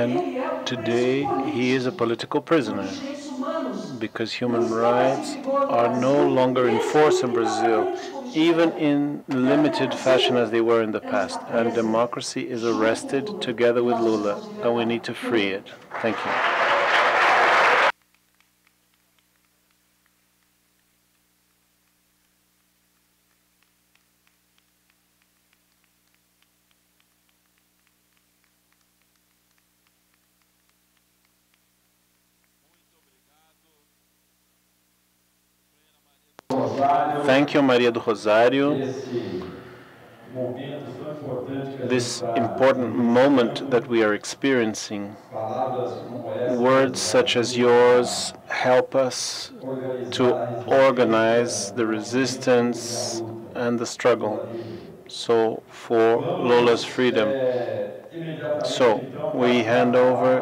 And today, he is a political prisoner, because human rights are no longer enforced in Brazil. even in limited fashion as they were in the past. And democracy is arrested together with Lula, and we need to free it. Thank you. Thank you, Maria do Rosario. This important moment that we are experiencing, words such as yours help us to organize the resistance and the struggle, so for Lula's freedom. So we hand over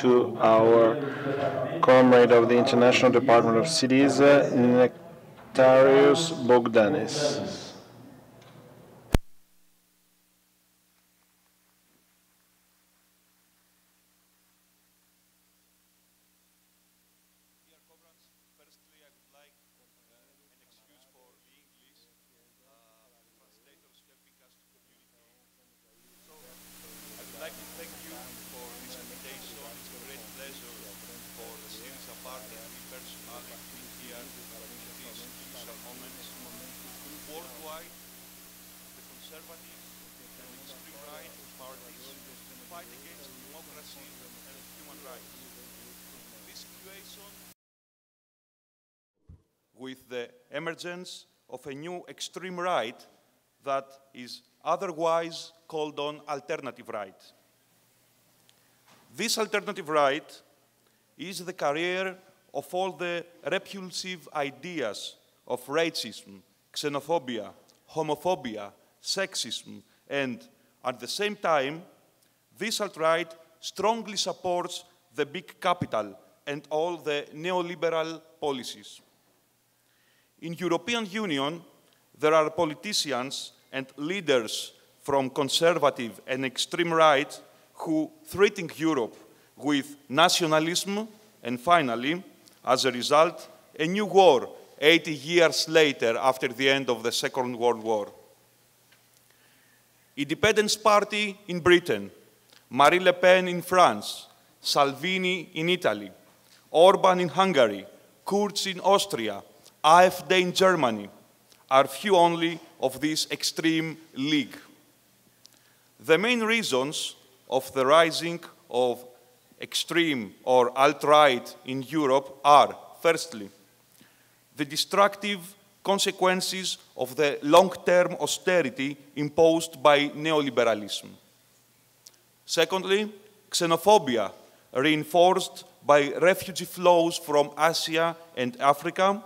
to our comrade of the International Department of Syriza, Nektarios Bogdanis. Emergence of a new extreme right that is otherwise called on alternative right. This alternative right is the carrier of all the repulsive ideas of racism, xenophobia, homophobia, sexism, and at the same time, this alt-right strongly supports the big capital and all the neoliberal policies. In the European Union, there are politicians and leaders from conservative and extreme right who threaten Europe with nationalism, and finally, as a result, a new war 80 years later after the end of the Second World War. Independence Party in Britain, Marine Le Pen in France, Salvini in Italy, Orban in Hungary, Kurz in Austria, AfD in Germany are few only of this extreme league. The main reasons of the rising of extreme or alt-right in Europe are, firstly, the destructive consequences of the long-term austerity imposed by neoliberalism. Secondly, xenophobia, reinforced by refugee flows from Asia and Africa,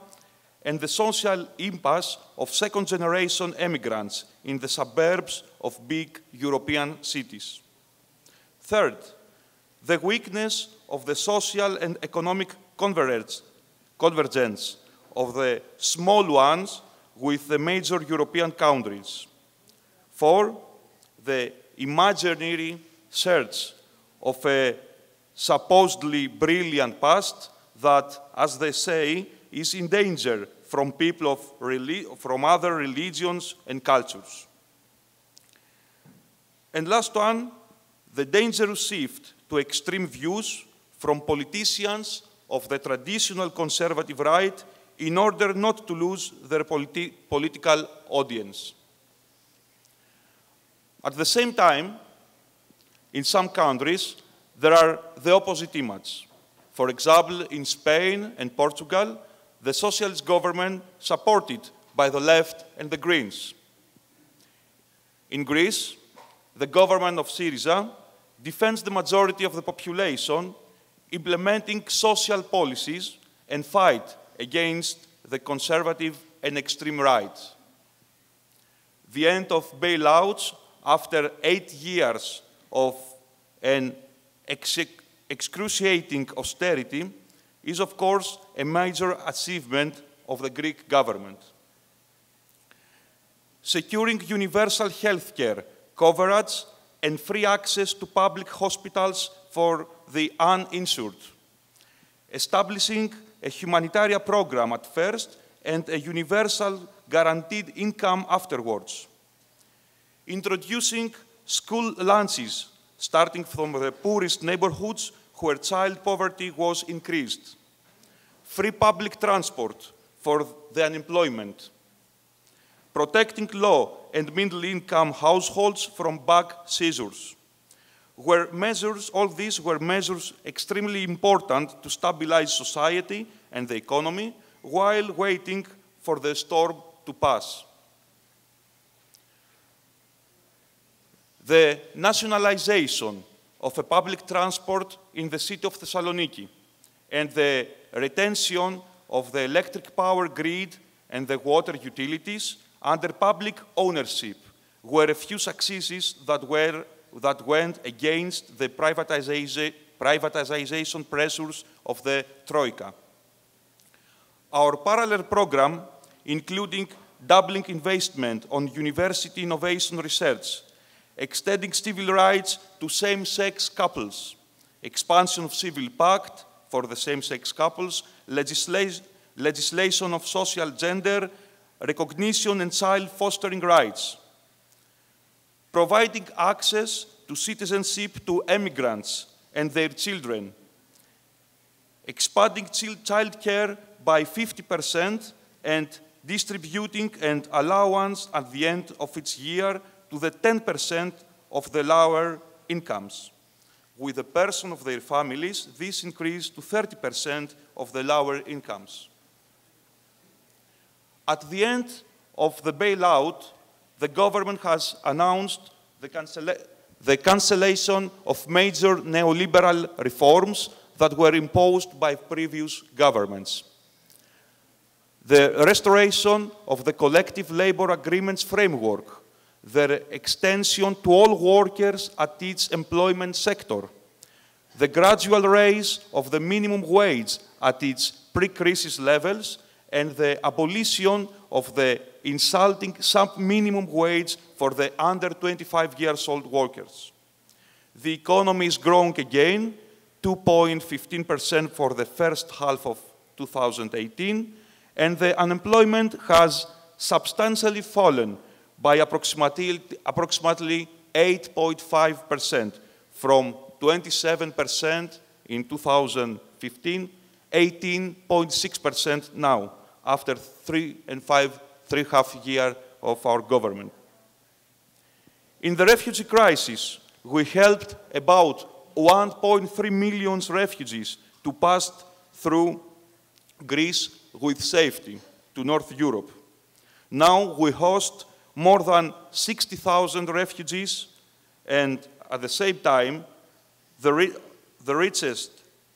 and the social impasse of second-generation immigrants in the suburbs of big European cities. Third, the weakness of the social and economic convergence of the small ones with the major European countries. Four, the imaginary search of a supposedly brilliant past that, as they say, is in danger from people from other religions and cultures. And last one, the dangerous shift to extreme views from politicians of the traditional conservative right in order not to lose their political audience. At the same time, in some countries, there are the opposite images. For example, in Spain and Portugal, the socialist government supported by the left and the Greens. In Greece, the government of Syriza defends the majority of the population, implementing social policies and fight against the conservative and extreme right. The end of bailouts after 8 years of an excruciating austerity is, of course, a major achievement of the Greek government. Securing universal health care coverage and free access to public hospitals for the uninsured. Establishing a humanitarian program at first and a universal guaranteed income afterwards. Introducing school lunches, starting from the poorest neighborhoods where child poverty was increased. Free public transport for the unemployment. Protecting low and middle-income households from back seizures. All these were measures extremely important to stabilize society and the economy while waiting for the storm to pass. The nationalization of a public transport in the city of Thessaloniki and the retention of the electric power grid and the water utilities under public ownership were a few successes that went against the privatization pressures of the Troika. Our parallel program, including doubling investment on university innovation research, extending civil rights to same-sex couples, expansion of civil pact for the same-sex couples, legislation of social gender, recognition and child fostering rights, providing access to citizenship to emigrants and their children, expanding child care by 50% and distributing an allowance at the end of its year to the 10% of the lower incomes. With a person of their families, this increased to 30% of the lower incomes. At the end of the bailout, the government has announced the cancellation of major neoliberal reforms that were imposed by previous governments. The restoration of the collective labor agreements framework, their extension to all workers at each employment sector, the gradual raise of the minimum wage at its pre-crisis levels, and the abolition of the insulting sub-minimum wage for the under 25-year-old workers. The economy is growing again, 2.15% for the first half of 2018, and the unemployment has substantially fallen by approximately 8.5%, from 27% in 2015, 18.6% now, after three and a half years of our government. In the refugee crisis, we helped about 1.3 million refugees to pass through Greece with safety to North Europe. Now we host more than 60,000 refugees, and at the same time, the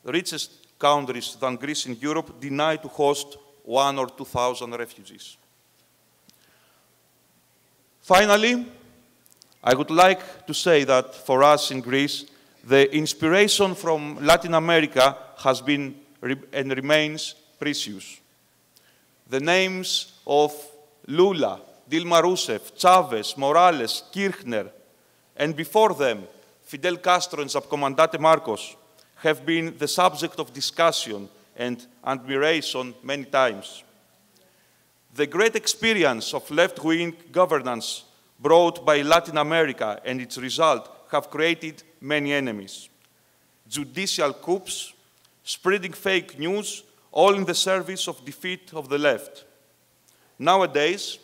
richest countries than Greece in Europe deny to host 1,000 or 2,000 refugees. Finally, I would like to say that for us in Greece, the inspiration from Latin America has been and remains precious. The names of Lula, Dilma Rousseff, Chavez, Morales, Kirchner, and before them, Fidel Castro and Subcomandante Marcos, have been the subject of discussion and admiration many times. The great experience of left-wing governance brought by Latin America and its result have created many enemies. Judicial coups, spreading fake news, all in the service of defeat of the left. Nowadays,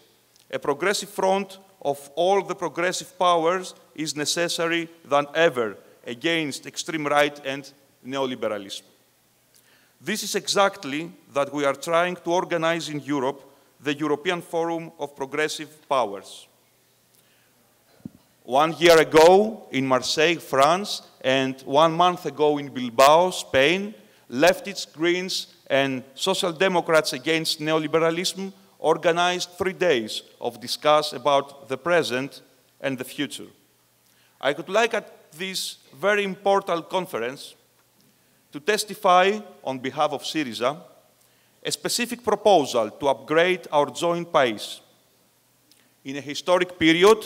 a progressive front of all the progressive powers is necessary than ever against extreme right and neoliberalism. This is exactly what we are trying to organize in Europe, the European Forum of Progressive Powers. 1 year ago in Marseille, France, and 1 month ago in Bilbao, Spain, leftists, Greens, and Social Democrats against neoliberalism organized 3 days of discussion about the present and the future. I would like at this very important conference to testify on behalf of Syriza a specific proposal to upgrade our joint pace in a historic period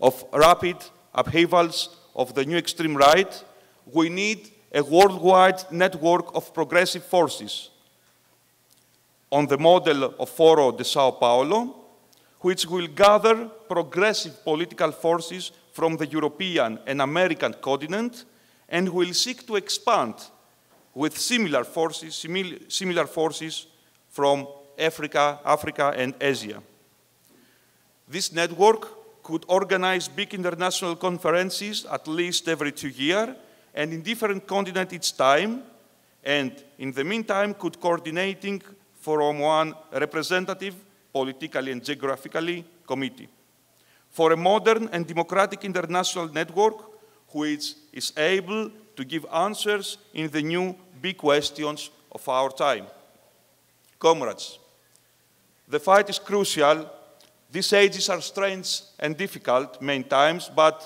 of rapid upheavals of the new extreme right. We need a worldwide network of progressive forces on the model of Foro de São Paulo, which will gather progressive political forces from the European and American continent and will seek to expand with similar forces from Africa and Asia. This network could organize big international conferences at least every 2 years and in different continents each time, and in the meantime could coordinating from one representative, politically and geographically, committee. For a modern and democratic international network which is able to give answers in the new big questions of our time. Comrades, the fight is crucial. These ages are strange and difficult many times, but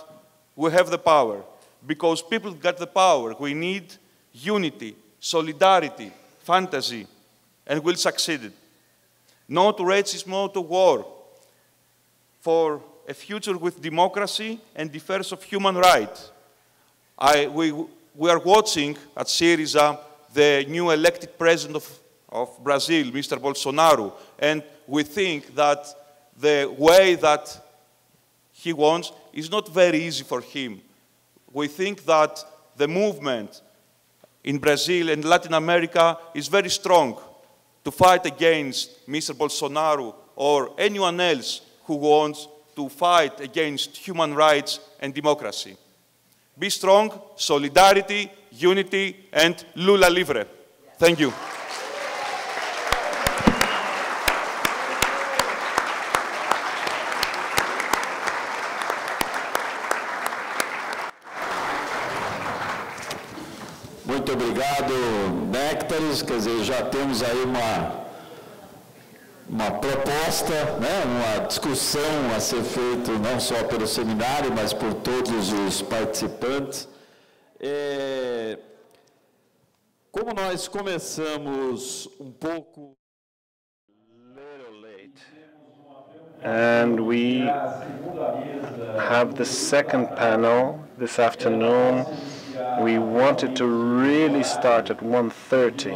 we have the power. Because people got the power, we need unity, solidarity, fantasy, and we'll succeed it. No to racism, no to war, for a future with democracy and defense of human rights. We are watching at Syriza the new elected president of Brazil, Mr. Bolsonaro, and we think that the way that he wants is not very easy for him. We think that the movement in Brazil and Latin America is very strong to fight against Mr. Bolsonaro or anyone else who wants to fight against human rights and democracy. Be strong, solidarity, unity, and Lula livre. Thank you. Muito obrigado, Nektarios. Quer dizer, já temos aí uma proposta, né? Uma discussão a ser feita não só pelo seminário, mas por todos os participantes. Como nós começamos pouco... Little late. And we have the second panel this afternoon. We wanted to really start at 1:30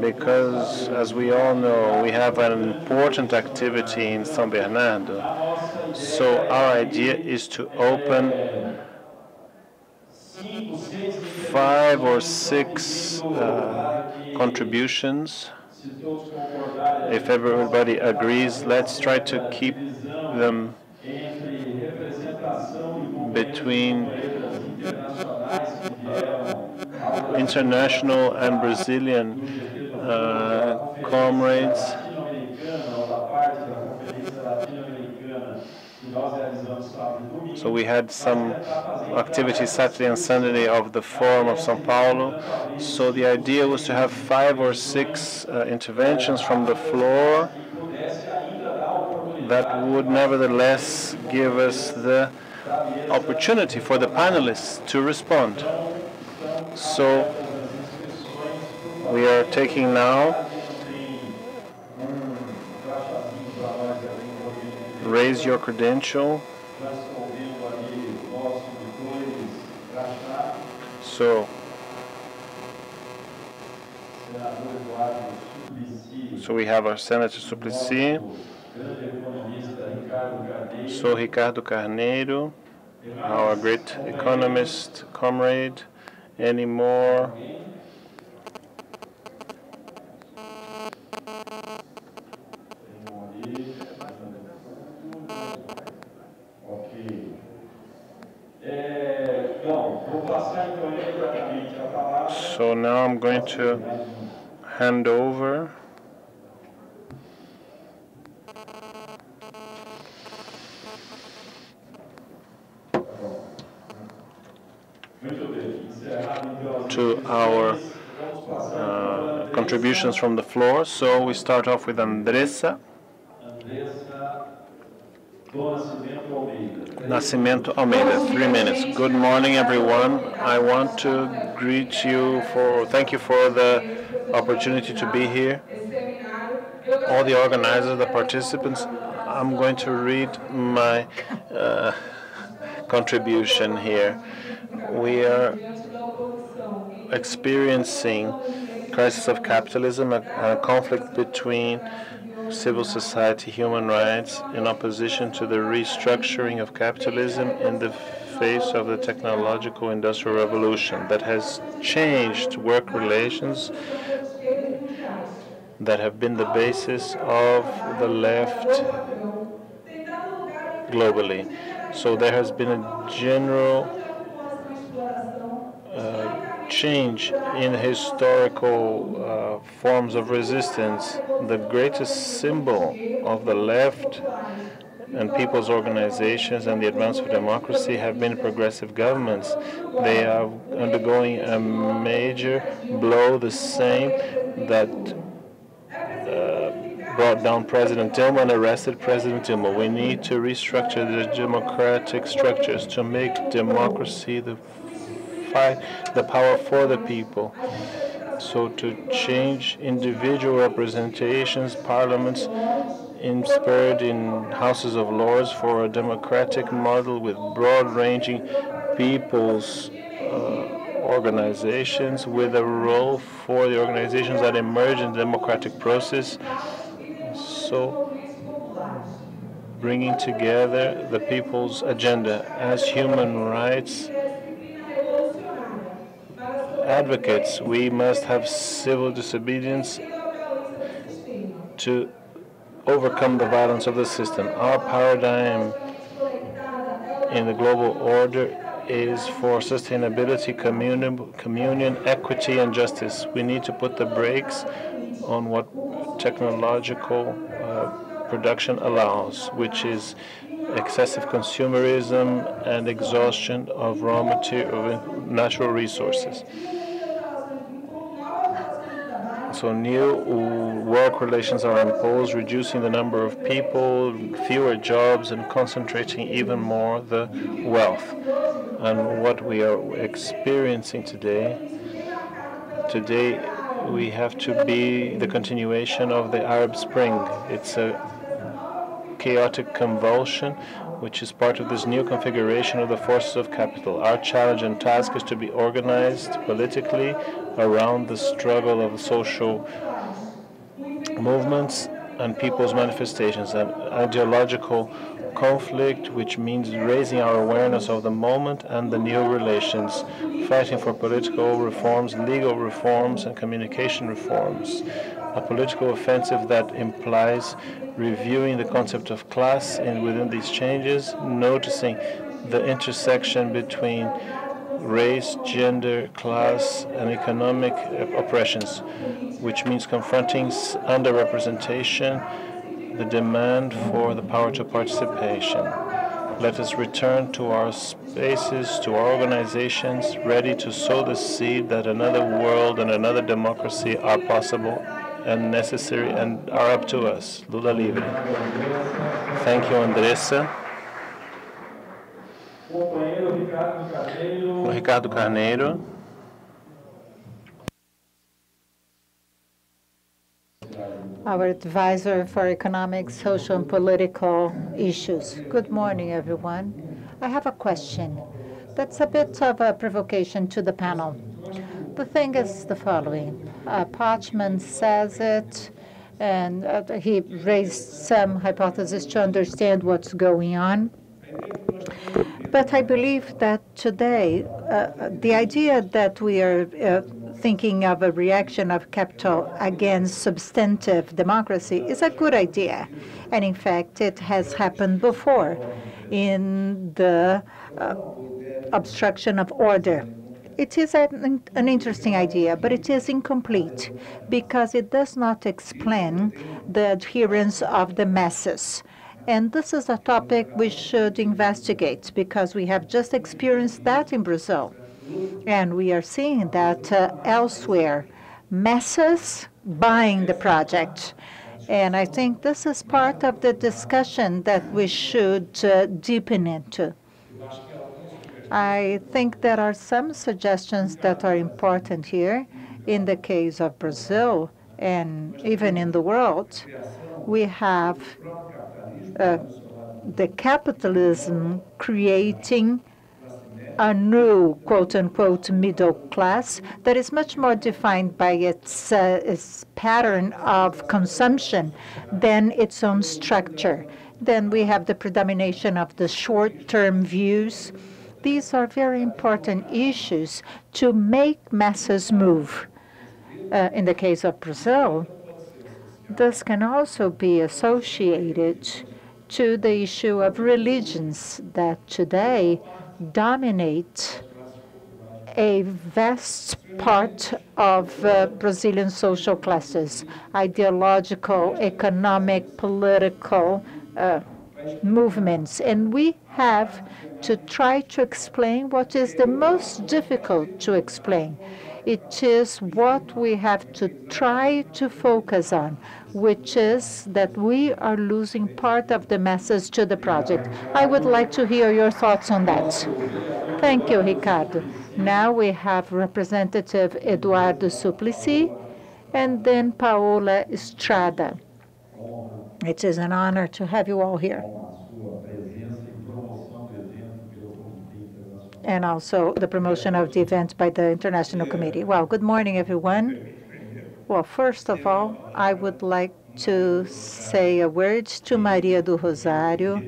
because, as we all know, we have an important activity in São Bernardo. So our idea is to open 5 or 6 contributions. If everybody agrees, let's try to keep them between international and Brazilian comrades. So we had some activities Saturday and Sunday of the Forum of São Paulo. So the idea was to have 5 or 6 interventions from the floor that would nevertheless give us the opportunity for the panelists to respond. So we are taking now, raise your credential. So we have our Senator Suplicy, so Ricardo Carneiro, our great economist comrade. Any more? So now I'm going to hand over to our contributions from the floor. So we start off with Andressa Nascimento Almeida, 3 minutes. Good morning, everyone. I want to greet you thank you for the opportunity to be here. All the organizers, the participants, I'm going to read my contribution here. We are experiencing crisis of capitalism, a conflict between civil society, human rights, in opposition to the restructuring of capitalism in the face of the technological industrial revolution that has changed work relations that have been the basis of the left globally. So there has been a general change in historical forms of resistance. The greatest symbol of the left and people's organizations and the Advance for Democracy have been progressive governments. They are undergoing a major blow, the same that brought down President Dilma and arrested President Dilma. We need to restructure the democratic structures to make democracy the power for the people. So to change individual representations, parliaments inspired in houses of lords for a democratic model with broad-ranging people's organizations, with a role for the organizations that emerge in the democratic process. So bringing together the people's agenda as human rights advocates, we must have civil disobedience to overcome the violence of the system. Our paradigm in the global order is for sustainability, communion, equity, and justice. We need to put the brakes on what technological production allows, which is excessive consumerism and exhaustion of raw material, natural resources. So new work relations are imposed, reducing the number of people, fewer jobs, and concentrating even more the wealth. And what we are experiencing today we have to be the continuation of the Arab Spring. It's a chaotic convulsion, which is part of this new configuration of the forces of capital. Our challenge and task is to be organized politically around the struggle of social movements and people's manifestations, an ideological conflict, which means raising our awareness of the moment and the new relations, fighting for political reforms, legal reforms, and communication reforms. A political offensive that implies reviewing the concept of class within these changes, noticing the intersection between race, gender, class, and economic oppressions, which means confronting underrepresentation, the demand for the power to participation. Let us return to our spaces, to our organizations, ready to sow the seed that another world and another democracy are possible and necessary and are up to us. Lula livre. Thank you, Andressa. Ricardo Carneiro. Our advisor for economic, social, and political issues. Good morning, everyone. I have a question that's a bit of a provocation to the panel. The thing is the following. Parchman says it, and he raised some hypotheses to understand what's going on. But I believe that today, the idea that we are thinking of a reaction of capital against substantive democracy is a good idea. And in fact, it has happened before in the obstruction of order. It is an interesting idea, but it is incomplete because it does not explain the adherence of the masses. And this is a topic we should investigate because we have just experienced that in Brazil. And we are seeing that elsewhere, masses buying the project. And I think this is part of the discussion that we should deepen into. I think there are some suggestions that are important here. In the case of Brazil, and even in the world, we have the capitalism creating a new, quote-unquote, middle class that is much more defined by its pattern of consumption than its own structure. Then we have the predomination of the short-term views. These are very important issues to make masses move. In the case of Brazil, this can also be associated to the issue of religions that today dominate a vast part of Brazilian social classes, ideological, economic, political movements. And we have to try to explain what is the most difficult to explain. It is what we have to try to focus on, which is that we are losing part of the masses to the project. I would like to hear your thoughts on that. Thank you, Ricardo. Now we have Representative Eduardo Suplicy and then Paola Estrada. It is an honor to have you all here. And also the promotion of the event by the International Committee. Well, good morning, everyone. Well, first of all, I would like to say a word to Maria do Rosario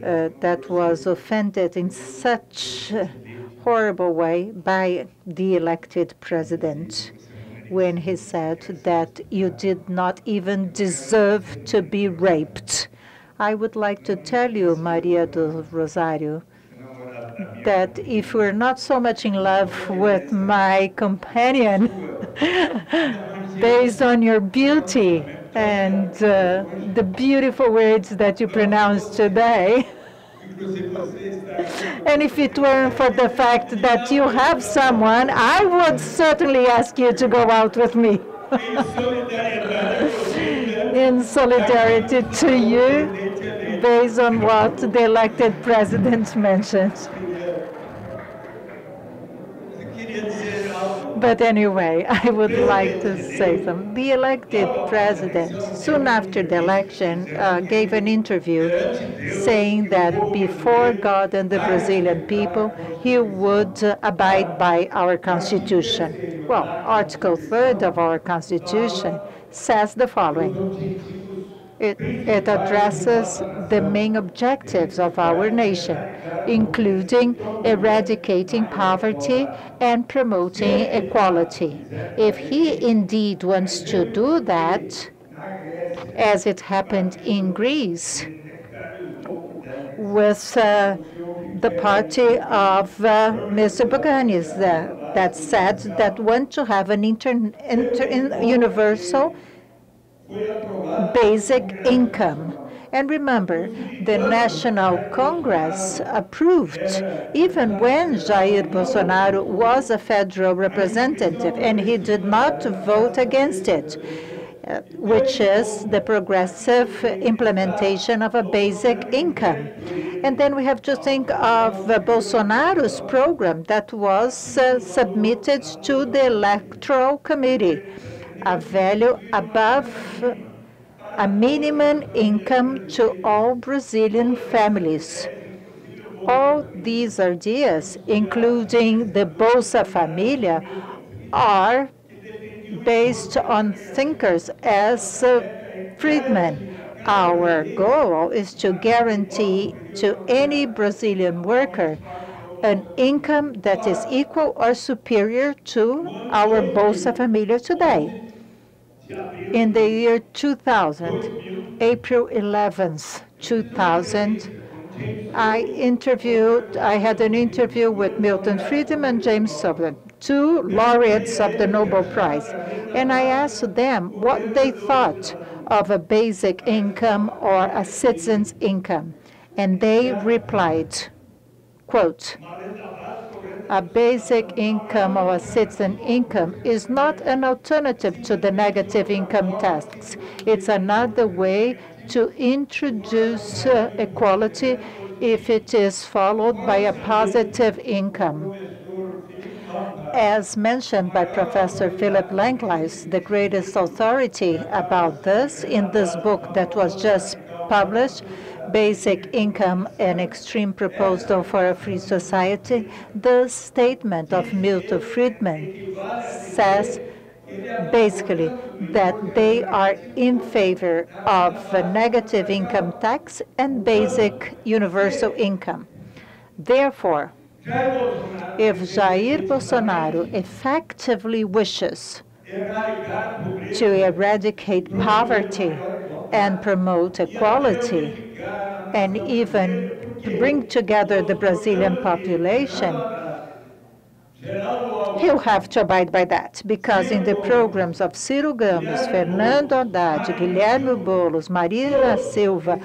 that was offended in such a horrible way by the elected president when he said that you did not even deserve to be raped. I would like to tell you, Maria do Rosario, that if we're not so much in love with my companion based on your beauty and the beautiful words that you pronounced today, and if it weren't for the fact that you have someone, I would certainly ask you to go out with me. In solidarity to you, based on what the elected president mentioned. But anyway, I would like to say something. The elected president, soon after the election, gave an interview saying that before God and the Brazilian people, he would abide by our Constitution. Well, Article 3rd of our Constitution says the following. It addresses the main objectives of our nation, including eradicating poverty and promoting equality. If he indeed wants to do that, as it happened in Greece, with the party of Mr. Bogdanis, that said that want to have an universal basic income. And remember, the National Congress approved, even when Jair Bolsonaro was a federal representative, and he did not vote against it, which is the progressive implementation of a basic income. And then we have to think of Bolsonaro's program that was submitted to the Electoral Committee, a value above a minimum income to all Brazilian families. All these ideas, including the Bolsa Família, are based on thinkers as Friedman. Our goal is to guarantee to any Brazilian worker an income that is equal or superior to our Bolsa Família today. In the year 2000, April 11th, 2000, I had an interview with Milton Friedman and James Soblan, two laureates of the Nobel Prize, and I asked them what they thought of a basic income or a citizen's income, and they replied, quote, "A basic income or a citizen income is not an alternative to the negative income tax. It's another way to introduce equality if it is followed by a positive income." As mentioned by Professor Philip Langleis, the greatest authority about this in this book that was just published, Basic Income, an Extreme Proposal for a Free Society, the statement of Milton Friedman says basically that they are in favor of a negative income tax and basic universal income. Therefore, if Jair Bolsonaro effectively wishes to eradicate poverty and promote equality and even bring together the Brazilian population, he'll have to abide by that, because in the programs of Ciro Gomes, Fernando Haddad, Guilherme Boulos, Marina Silva,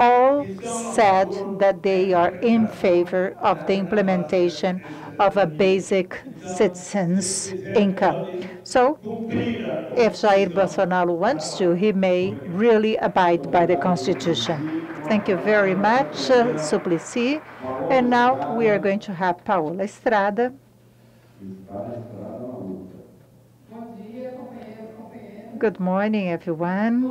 all said that they are in favor of the implementation of a basic citizen's income. So, if Jair Bolsonaro wants to, he may really abide by the Constitution. Thank you very much, Suplicy. And now we are going to have Paola Estrada. Good morning, everyone,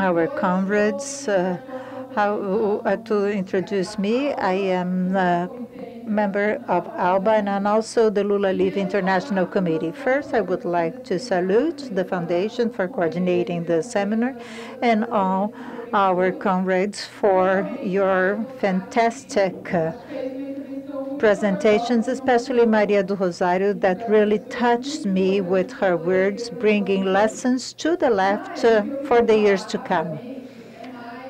our comrades. To introduce me, I am a member of ALBA and also the Lula Leave International Committee. First, I would like to salute the Foundation for coordinating the seminar and all our comrades for your fantastic presentations, especially Maria do Rosario, that really touched me with her words, bringing lessons to the left for the years to come.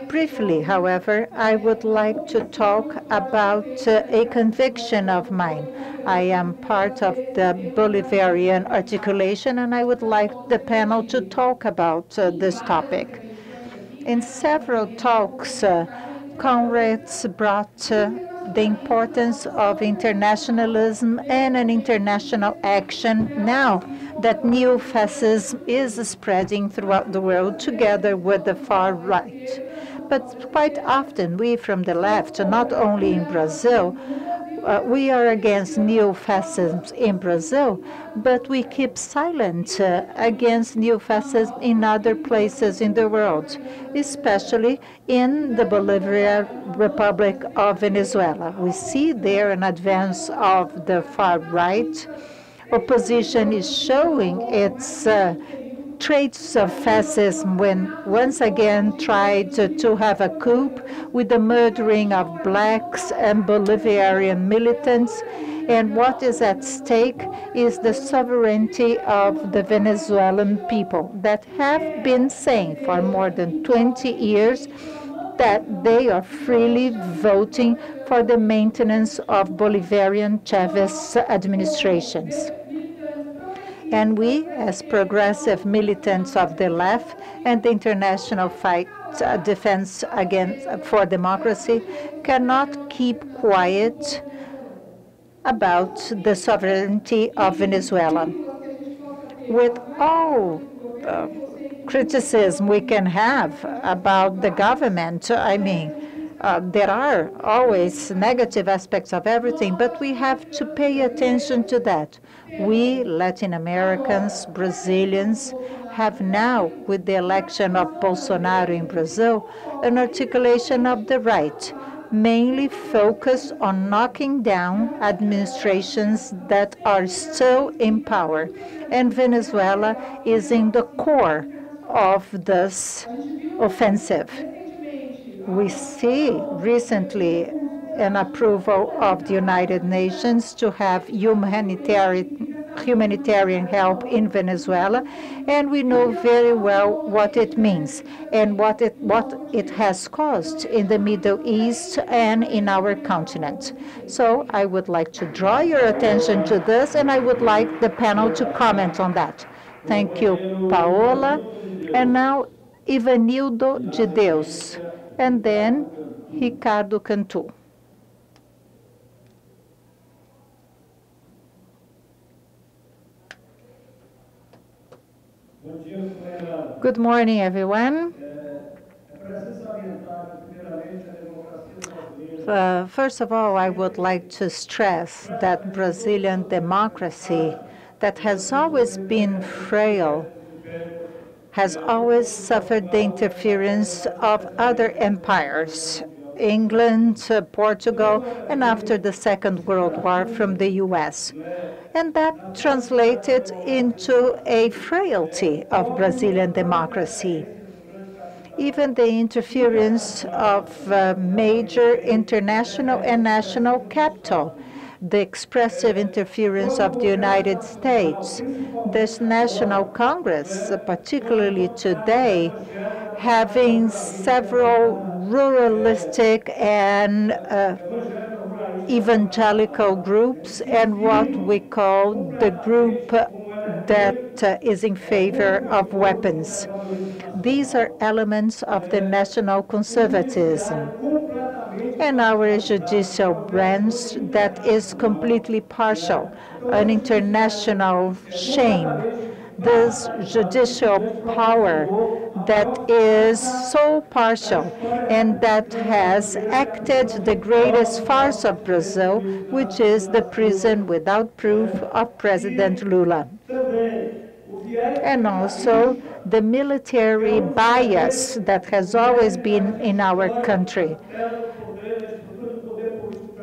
Briefly, however, I would like to talk about a conviction of mine. I am part of the Bolivarian articulation, and I would like the panel to talk about this topic. In several talks, comrades brought the importance of internationalism and an international action now that neo-fascism is spreading throughout the world together with the far right. But quite often we from the left, not only in Brazil, we are against neo-fascism in Brazil, but we keep silent against neo-fascism in other places in the world, especially in the Bolivian Republic of Venezuela. We see there an advance of the far-right. Opposition is showing its traits of fascism when once again tried to have a coup with the murdering of blacks and Bolivarian militants. And what is at stake is the sovereignty of the Venezuelan people that have been saying for more than 20 years that they are freely voting for the maintenance of Bolivarian Chavez administrations. And we, as progressive militants of the left and the international fight defense against for democracy, cannot keep quiet about the sovereignty of Venezuela. With all criticism we can have about the government, I mean, there are always negative aspects of everything, but we have to pay attention to that. We, Latin Americans, Brazilians, have now, with the election of Bolsonaro in Brazil, an articulation of the right, mainly focused on knocking down administrations that are still in power. And Venezuela is in the core of this offensive. We see recently an approval of the United Nations to have humanitarian help in Venezuela, and we know very well what it means and what it has caused in the Middle East and in our continent. So I would like to draw your attention to this, and I would like the panel to comment on that. Thank you, Paola. And now, Ivanildo de Deus, and then Ricardo Canuto. Good morning, everyone. First of all, I would like to stress that Brazilian democracy, that has always been frail, has always suffered the interference of other empires, England, Portugal, and after the Second World War from the US. And that translated into a frailty of Brazilian democracy. Even the interference of major international and national capital, the expressive interference of the United States. This National Congress, particularly today, having several ruralistic and evangelical groups and what we call the group that is in favor of weapons. These are elements of the national conservatism. And our judicial branch that is completely partial, an international shame. This judicial power that is so partial and that has acted the greatest farce of Brazil, which is the prison without proof of President Lula. And also the military bias that has always been in our country,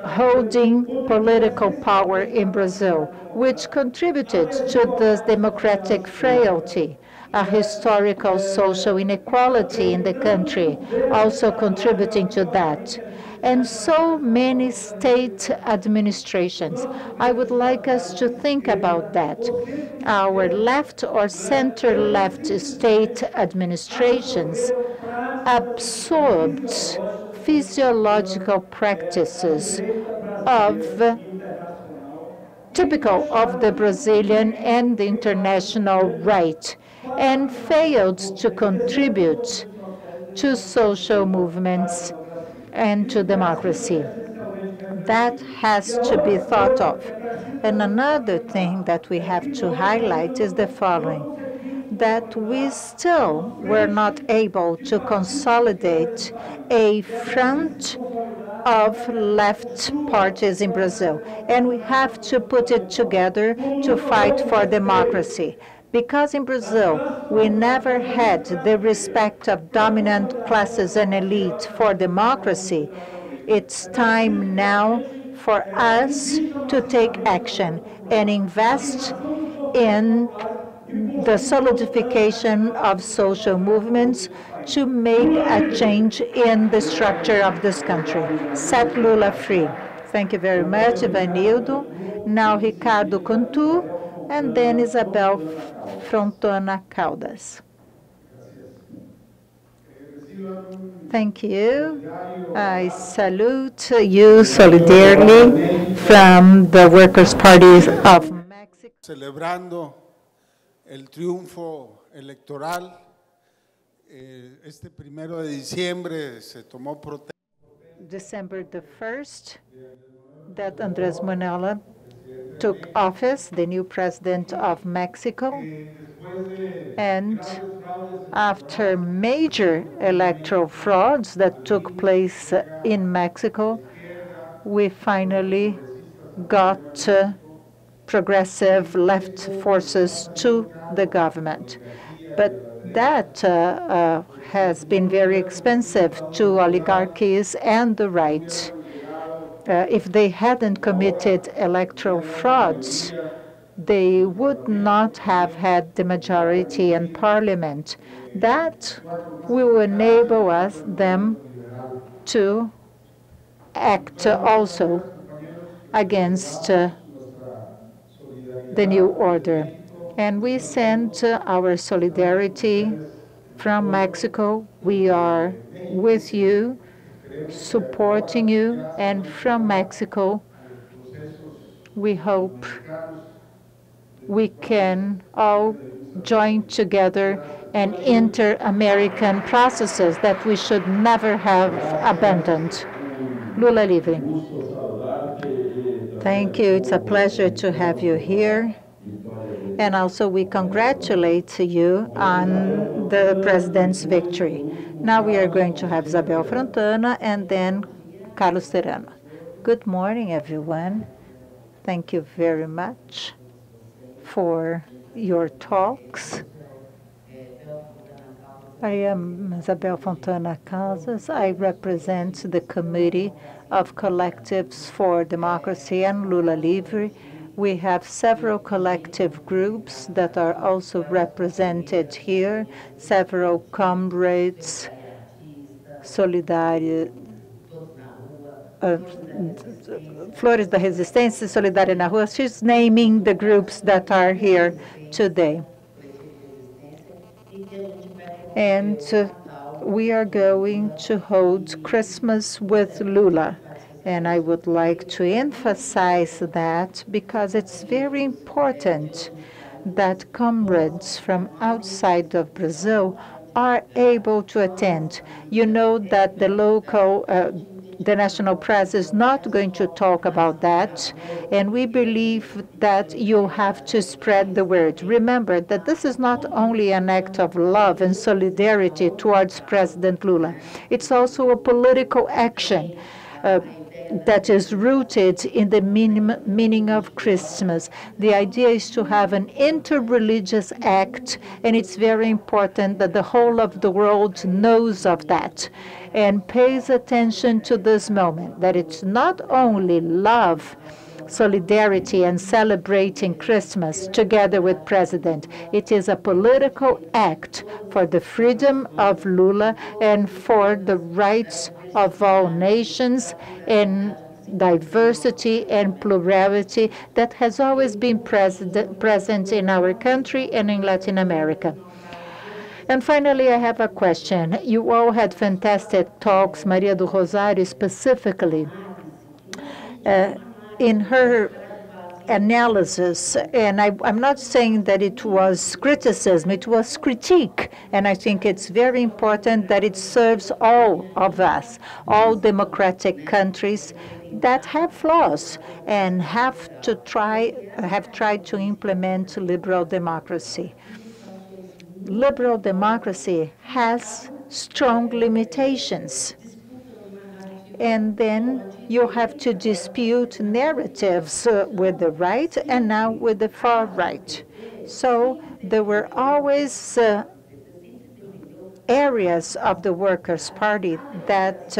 holding political power in Brazil, which contributed to this democratic frailty. A historical social inequality in the country also contributing to that. And so many state administrations. I would like us to think about that. Our left or center-left state administrations absorbed physiological practices typical of the Brazilian and the international right, and failed to contribute to social movements and to democracy. That has to be thought of. And another thing that we have to highlight is the following: that we still were not able to consolidate a front of left parties in Brazil. And we have to put it together to fight for democracy. Because in Brazil, we never had the respect of dominant classes and elite for democracy, it's time now for us to take action and invest in the solidification of social movements to make a change in the structure of this country. Set Lula free. Thank you very much, Ivanildo. Now Ricardo Canuto, and then Isabel Fontana Caldas. Thank you. I salute you solidarly from the Workers' Party of Mexico. Celebrando el triunfo electoral. Este 1 de diciembre se tomó protesta. December the 1st, that Andrés Manuel took office, the new president of Mexico. And after major electoral frauds that took place in Mexico, we finally got progressive left forces to the government. But that has been very expensive to oligarchies and the right. If they hadn't committed electoral frauds, they would not have had the majority in parliament. That will enable them to act also against the new order. And we send our solidarity from Mexico. We are with you, supporting you, and from Mexico, we hope we can all join together in inter-American processes that we should never have abandoned. Lula livre. Thank you. It's a pleasure to have you here. And also, we congratulate you on the president's victory. Now we are going to have Isabel Fontana and then Carlos Terán. Good morning, everyone. Thank you very much for your talks. I am Isabel Fontana Casas. I represent the Committee of Collectives for Democracy and Lula Livre. We have several collective groups that are also represented here, several comrades, Solidária, Flores da Resistência, Solidária na Rua. She's naming the groups that are here today. And we are going to hold Christmas with Lula. And I would like to emphasize that because it's very important that comrades from outside of Brazil are able to attend. You know that the local, the national press is not going to talk about that, and we believe that you have to spread the word. Remember that this is not only an act of love and solidarity towards President Lula. It's also a political action that is rooted in the meaning of Christmas. The idea is to have an interreligious act, and it's very important that the whole of the world knows of that and pays attention to this moment, that it's not only love, solidarity, and celebrating Christmas together with President. It is a political act for the freedom of Lula and for the rights of all nations and diversity and plurality that has always been present in our country and in Latin America. And finally, I have a question. You all had fantastic talks, Maria do Rosario specifically. In her analysis, and I'm not saying that it was criticism, it was critique, and I think it's very important that it serves all of us, all democratic countries that have flaws and have tried to implement liberal democracy. Liberal democracy has strong limitations. And then you have to dispute narratives with the right and now with the far right. So there were always areas of the Workers' Party that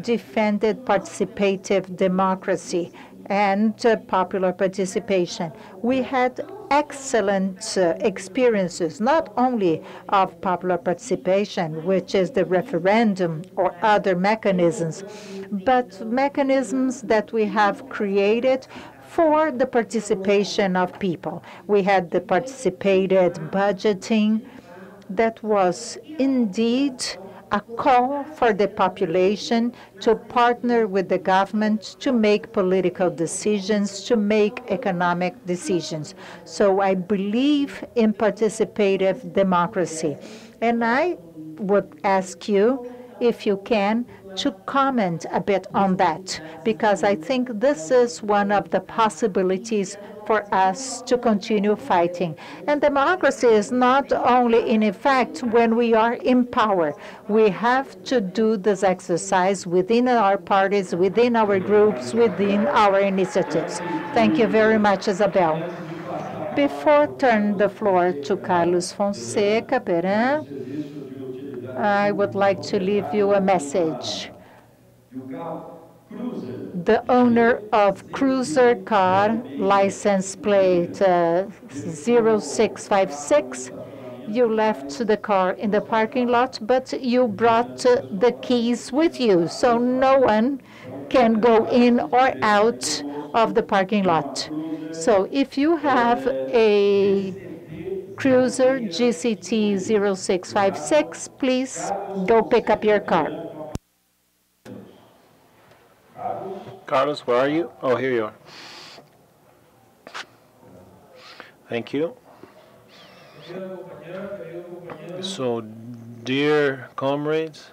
defended participative democracy and popular participation. We had excellent experiences, not only of popular participation, which is the referendum or other mechanisms, but mechanisms that we have created for the participation of people. We had the participated budgeting that was indeed a call for the population to partner with the government to make political decisions, to make economic decisions. So I believe in participative democracy. And I would ask you, if you can, to comment a bit on that, because I think this is one of the possibilities for us to continue fighting. And democracy is not only in effect when we are in power. We have to do this exercise within our parties, within our groups, within our initiatives. Thank you very much, Isabel. Before turning the floor to Carlos Fonseca Terán, I would like to leave you a message. The owner of cruiser car, license plate 0656, you left the car in the parking lot, but you brought the keys with you, so no one can go in or out of the parking lot. So if you have a cruiser GCT 0656, please go pick up your car. Carlos, where are you? Oh, here you are. Thank you. So, dear comrades,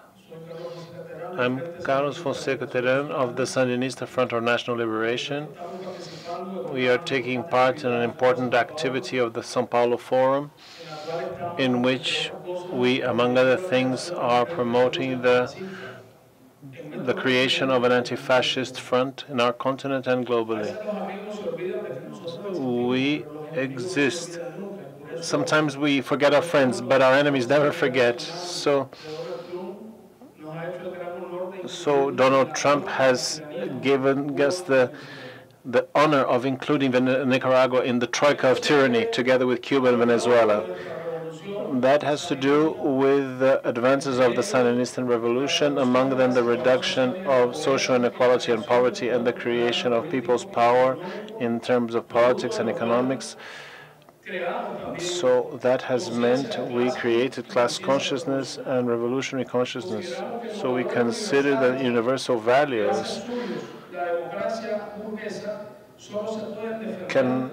I'm Carlos Fonseca Terán of the Sandinista Front for National Liberation. We are taking part in an important activity of the São Paulo Forum, in which we, among other things, are promoting the the creation of an anti-fascist front in our continent and globally. We exist. Sometimes we forget our friends, but our enemies never forget. So Donald Trump has given us the honor of including Nicaragua in the Troika of tyranny, together with Cuba and Venezuela. That has to do with the advances of the Sandinistan revolution, among them the reduction of social inequality and poverty and the creation of people's power in terms of politics and economics. So that has meant we created class consciousness and revolutionary consciousness. So we consider the universal values can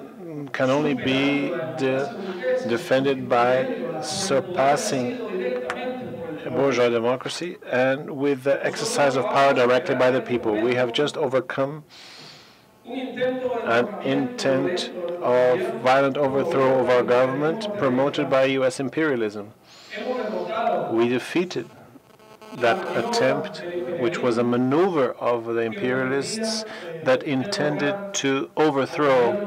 only be defended by surpassing bourgeois democracy and with the exercise of power directly by the people. We have just overcome an intent of violent overthrow of our government promoted by U.S. imperialism. We defeated that attempt, which was a maneuver of the imperialists that intended to overthrow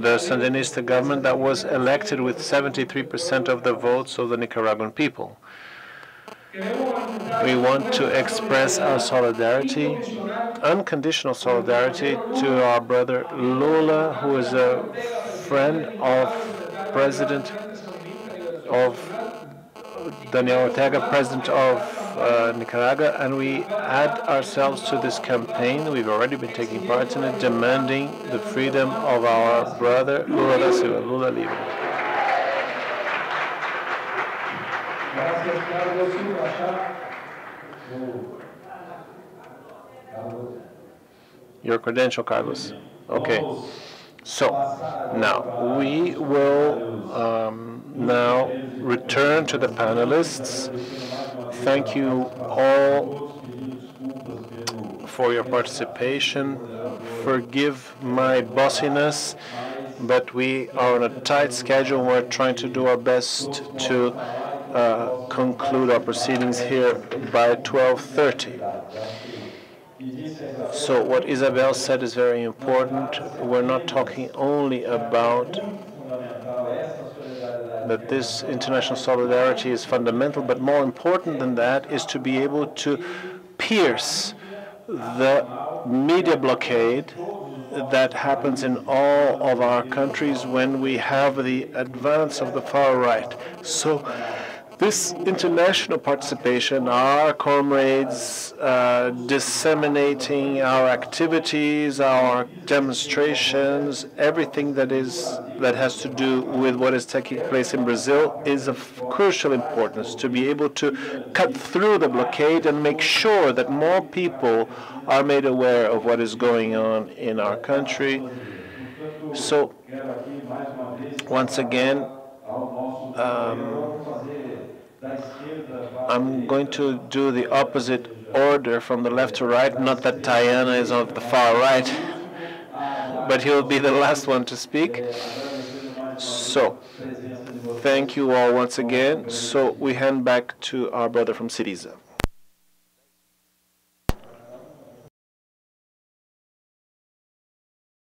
the Sandinista government that was elected with 73% of the votes of the Nicaraguan people. We want to express our solidarity, unconditional solidarity, to our brother Lula, who is a friend of President of Daniel Ortega, President of Nicaragua, and we add ourselves to this campaign. We've already been taking part in it, demanding the freedom of our brother Lula da Silva, Lula Libre. Your credential, Carlos. Okay. So now we will now return to the panelists. Thank you all for your participation. Forgive my bossiness, but we are on a tight schedule. We're trying to do our best to conclude our proceedings here by 12:30. So what Isabel said is very important. We're not talking only about that this international solidarity is fundamental, but more important than that is to be able to pierce the media blockade that happens in all of our countries when we have the advance of the far right. So this international participation, our comrades disseminating our activities, our demonstrations, everything that has to do with what is taking place in Brazil is of crucial importance to be able to cut through the blockade and make sure that more people are made aware of what is going on in our country. So, once again, I'm going to do the opposite order from the left to right, not that Taiana is of the far right, but he'll be the last one to speak. So, thank you all once again. So, we hand back to our brother from Syriza.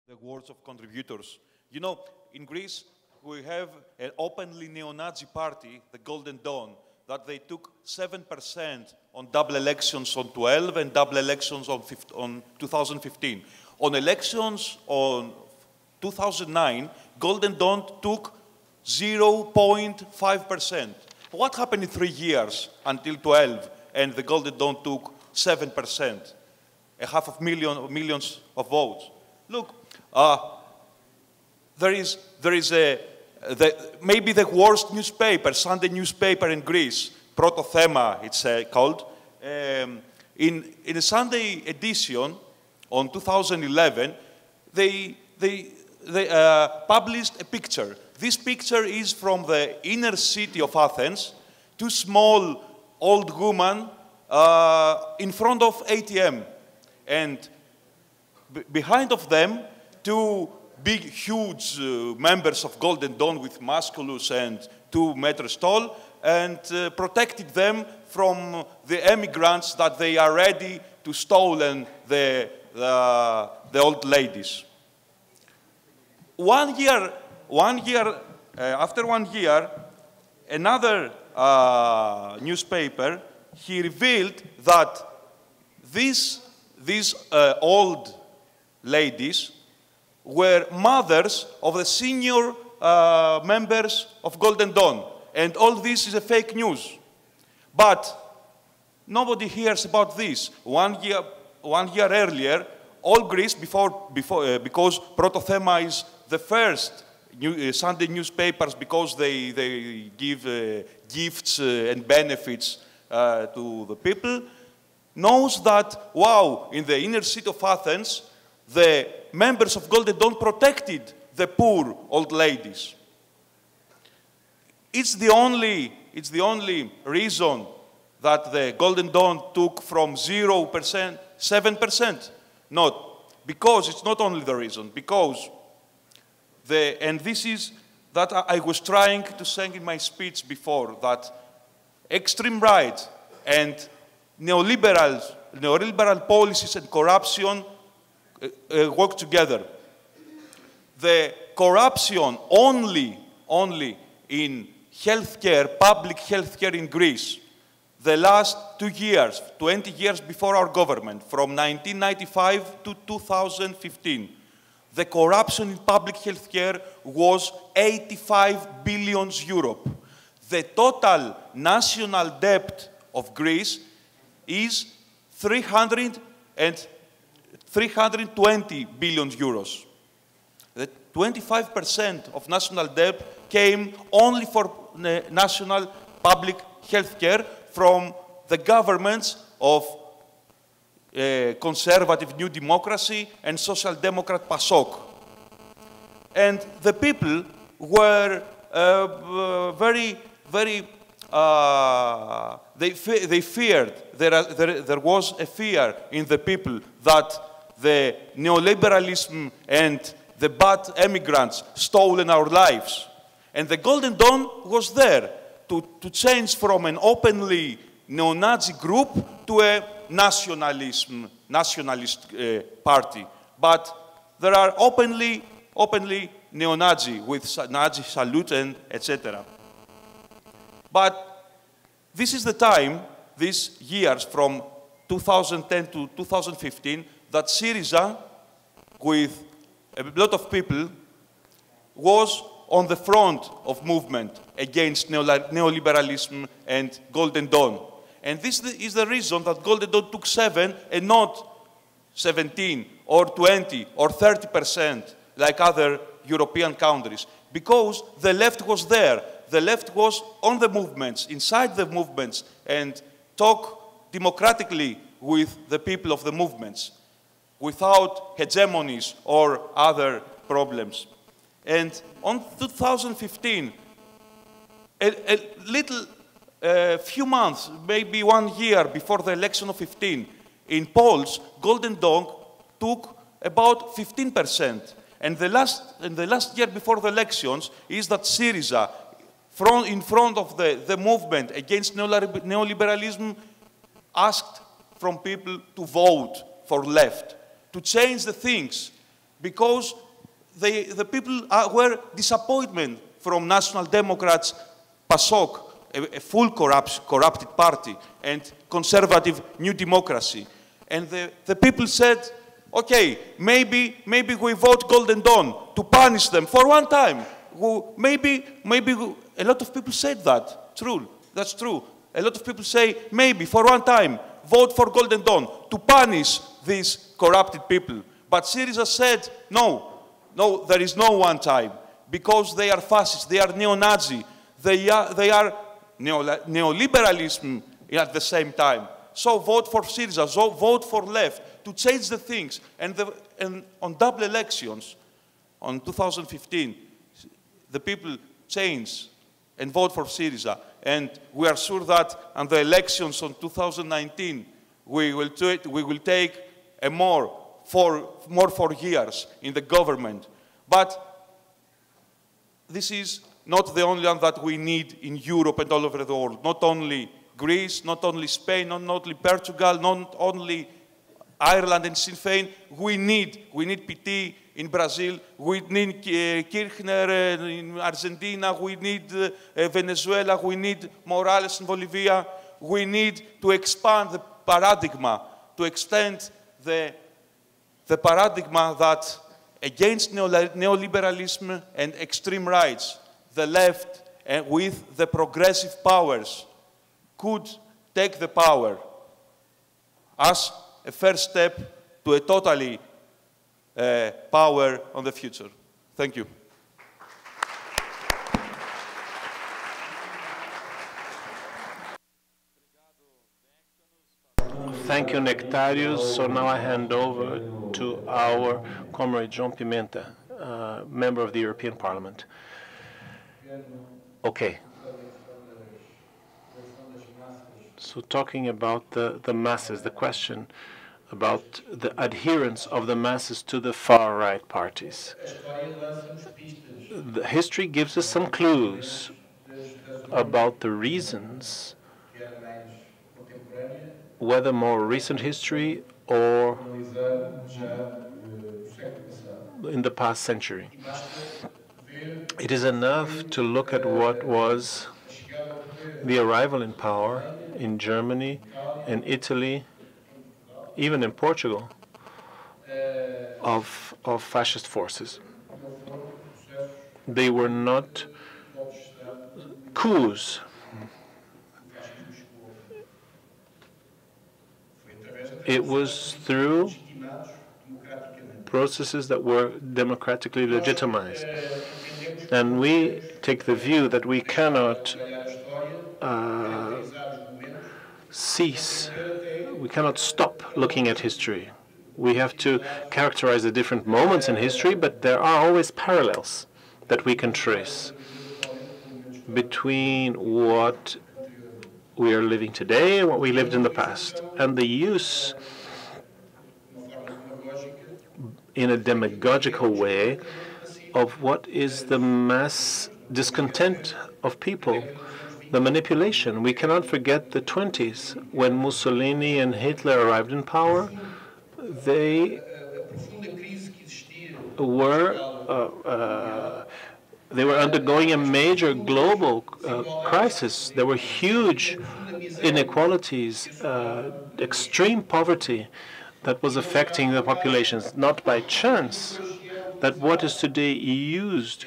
The words of contributors. You know, in Greece, we have an openly neo-Nazi party, the Golden Dawn, that they took 7% on double elections on 12 and double elections on 2015. On elections on 2009, Golden Dawn took 0.5%. What happened in 3 years until 12 and the Golden Dawn took 7%, a half of millions of votes? Look, there is maybe the worst newspaper, Sunday newspaper in Greece, Protothema, it's called. In a Sunday edition on 2011, they published a picture. This picture is from the inner city of Athens, two small old women in front of ATM. And behind of them, two big, huge members of Golden Dawn with musculus and 2 meters tall, and protected them from the emigrants that they are ready to stolen the old ladies. 1 year, after 1 year, another newspaper, he revealed that these old ladies were mothers of the senior members of Golden Dawn. And all this is a fake news. But nobody hears about this. 1 year earlier, all Greece, because Protothema is the first Sunday newspapers, because they give gifts and benefits to the people, knows that, wow, in the inner city of Athens, the members of Golden Dawn protected the poor old ladies. It's the only reason that the Golden Dawn took from 0%, 7%. Not because it's not only the reason, because and this is that I was trying to say in my speech before, that extreme right and neoliberal policies and corruption work together. The corruption only in healthcare, public healthcare in Greece, the last 2 years, 20 years before our government, from 1995 to 2015, the corruption in public healthcare was 85 billion euros. The total national debt of Greece is 320 billion euros. The 25% of national debt came only for national public healthcare from the governments of conservative New Democracy and Social Democrat PASOK. And the people were they feared, there was a fear in the people that the neoliberalism and the bad immigrants stolen our lives. And the Golden Dawn was there to change from an openly neo-Nazi group to a nationalist party. But there are openly neo-Nazi with Nazi salute and etc. But this is the time, these years from 2010 to 2015, that Syriza, with a lot of people, was on the front of movement against neoliberalism and Golden Dawn. And this is the reason that Golden Dawn took 7 and not 17 or 20 or 30% like other European countries, because the left was there. The left was on the movements, inside the movements, and talk democratically with the people of the movements without hegemonies or other problems. And on 2015, a few months, maybe 1 year before the election of 15, in polls, Golden Dawn took about 15%. And the last year before the elections is that Syriza, in front of the movement against neoliberalism, asked from people to vote for left, to change the things, because the people were disappointment from National Democrats, PASOK, a full corrupted party, and conservative New Democracy. And the people said, okay, maybe we vote Golden Dawn to punish them for one time. Maybe a lot of people said that. True, that's true. A lot of people say, maybe for one time, vote for Golden Dawn to punish these corrupted people. But Syriza said, no, there is no one time, because they are fascists, they are neo-Nazi, they are neoliberalism at the same time. So vote for Syriza, so vote for left, to change the things. And on double elections, on 2015, the people change and vote for Syriza. And we are sure that on the elections on 2019, we will take a more 4 years in the government. But this is not the only one that we need in Europe and all over the world. Not only Greece, not only Spain, not only Portugal, not only Ireland and Sinn Féin, we need PT in Brazil, we need Kirchner in Argentina, we need Venezuela, we need Morales in Bolivia. We need to expand the paradigm, to extend the paradigm that against neoliberalism and extreme rights, the left and with the progressive powers could take the power as a first step to a totally power on the future. Thank you. Thank you, Nektarios. So now I hand over to our comrade João Pimenta, member of the European Parliament. Okay. So talking about the masses, the question about the adherence of the masses to the far-right parties. The history gives us some clues about the reasons, whether more recent history or in the past century. It is enough to look at what was the arrival in power in Germany, in Italy, even in Portugal, of fascist forces. They were not coups. It was through processes that were democratically legitimized. And we take the view that we cannot stop looking at history. We have to characterize the different moments in history, but there are always parallels that we can trace between what we are living today and what we lived in the past. And the use in a demagogical way of what is the mass discontent of people, the manipulation. We cannot forget the 1920s, when Mussolini and Hitler arrived in power. They were undergoing a major global crisis. There were huge inequalities, extreme poverty that was affecting the populations, not by chance that what is today used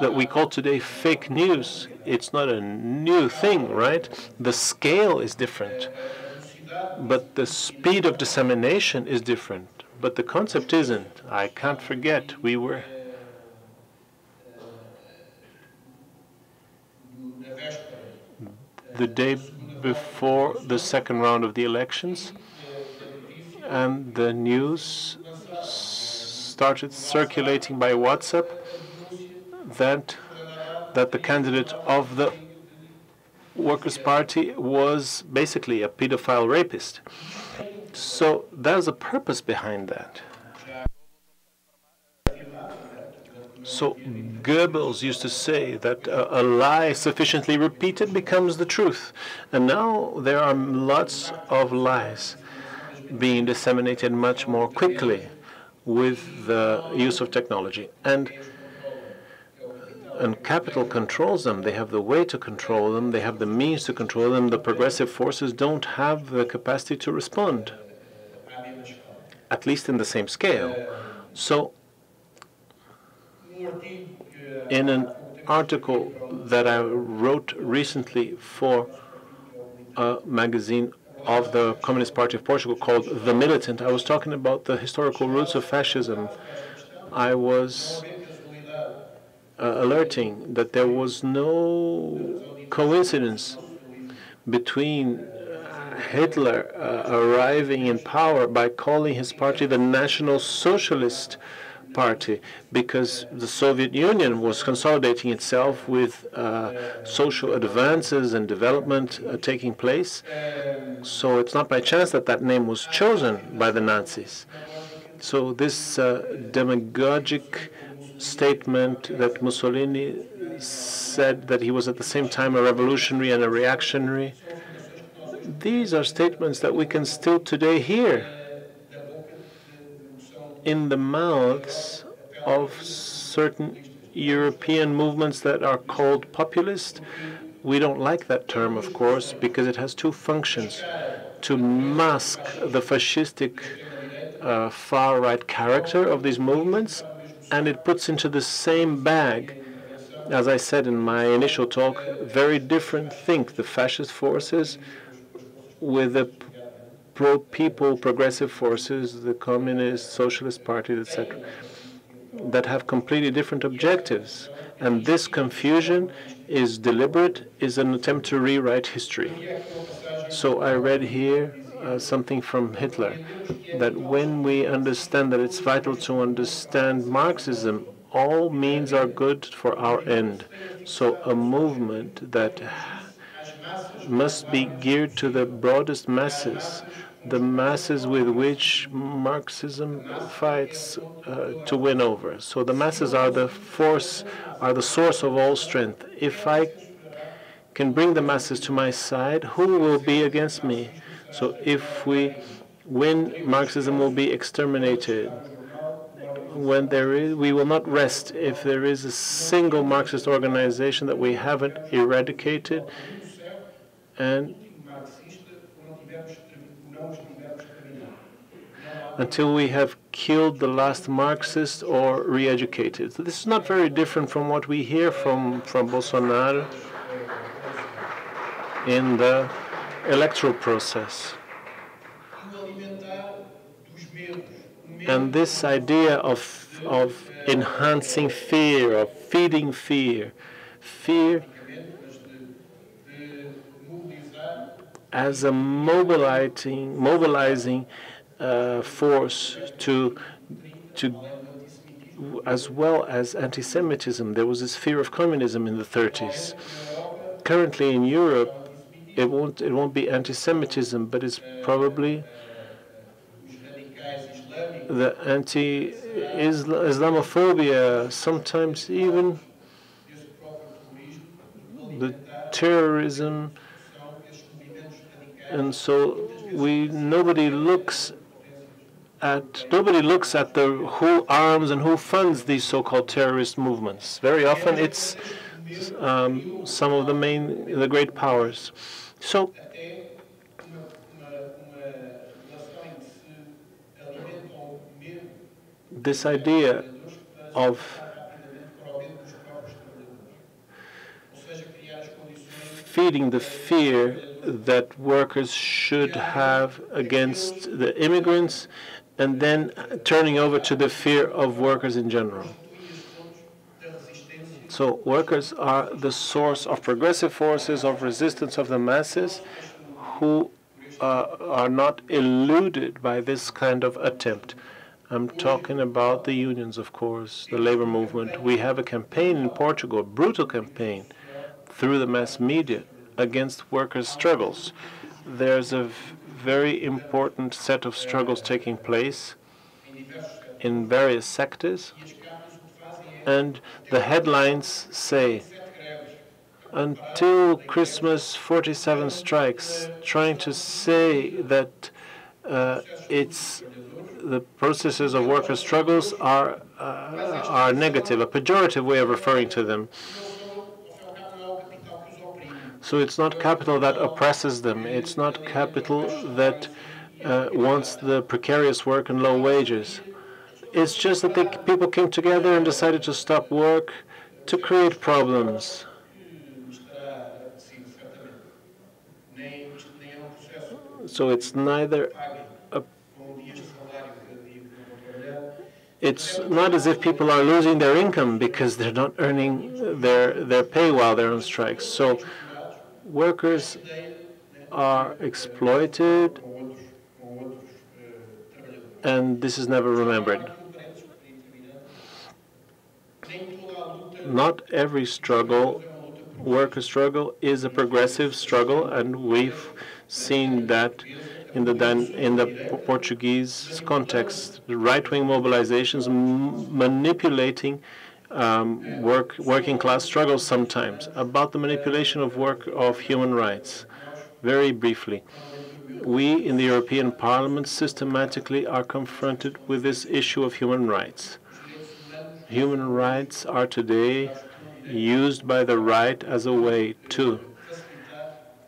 that we call today fake news. It's not a new thing, right? The scale is different, but the speed of dissemination is different. But the concept isn't. I can't forget. We were the day before the second round of the elections, and the news started circulating by WhatsApp that the candidate of the Workers' Party was basically a pedophile rapist. So there's a purpose behind that. So Goebbels used to say that a lie sufficiently repeated becomes the truth. And now there are lots of lies being disseminated much more quickly with the use of technology. And capital controls them. They have the way to control them. They have the means to control them. The progressive forces don't have the capacity to respond, at least in the same scale. So in an article that I wrote recently for a magazine of the Communist Party of Portugal called The Militant, I was talking about the historical roots of fascism. I was alerting that there was no coincidence between Hitler arriving in power by calling his party the National Socialist Party, because the Soviet Union was consolidating itself with social advances and development taking place. So it's not by chance that that name was chosen by the Nazis. So this demagogic statement that Mussolini said that he was at the same time a revolutionary and a reactionary these are statements that we can still today hear in the mouths of certain European movements that are called populist. We don't like that term, of course, because it has two functions: to mask the fascistic far-right character of these movements, and it puts into the same bag, as I said in my initial talk, very different think, the fascist forces with the pro-people progressive forces, the Communist, Socialist parties, etc., that have completely different objectives. And this confusion is deliberate, is an attempt to rewrite history. So I read here something from Hitler, that when we understand that it's vital to understand Marxism, all means are good for our end. So a movement that must be geared to the broadest masses, the masses with which Marxism fights to win over. So the masses are the force, are the source of all strength. If I can bring the masses to my side, who will be against me? So if we win, Marxism will be exterminated. When there is, we will not rest. If there is a single Marxist organization that we haven't eradicated, and until we have killed the last Marxist or re-educated. So this is not very different from what we hear from Bolsonaro in the electoral process. And this idea of enhancing fear, of feeding fear, fear as a mobilizing force to as well as anti-Semitism. There was this fear of communism in the 30s. Currently in Europe, it won't be anti-Semitism, but it's probably the anti-Islamophobia, sometimes even the terrorism. And so nobody looks at who arms and who funds these so-called terrorist movements. Very often it's some of the great powers. So this idea of feeding the fear that workers should have against the immigrants, and then turning over to the fear of workers in general. So workers are the source of progressive forces, of resistance of the masses, who are not eluded by this kind of attempt. I'm talking about the unions, of course, the labor movement. We have a campaign in Portugal, a brutal campaign, through the mass media against workers' struggles. There's a very important set of struggles taking place in various sectors, and the headlines say, until Christmas, 47 strikes, trying to say that it's the processes of workers' struggles are negative, a pejorative way of referring to them. So it's not capital that oppresses them. It's not capital that wants the precarious work and low wages. It's just that people came together and decided to stop work to create problems. So it's neither it's not as if people are losing their income because they're not earning their pay while they're on strikes. So workers are exploited, and this is never remembered. Not every struggle, worker struggle, is a progressive struggle, and we've seen that in the Portuguese context, the right-wing mobilizations manipulating working class struggles sometimes, about the manipulation of human rights. Very briefly, we in the European Parliament systematically are confronted with this issue of human rights. Human rights are today used by the right as a way to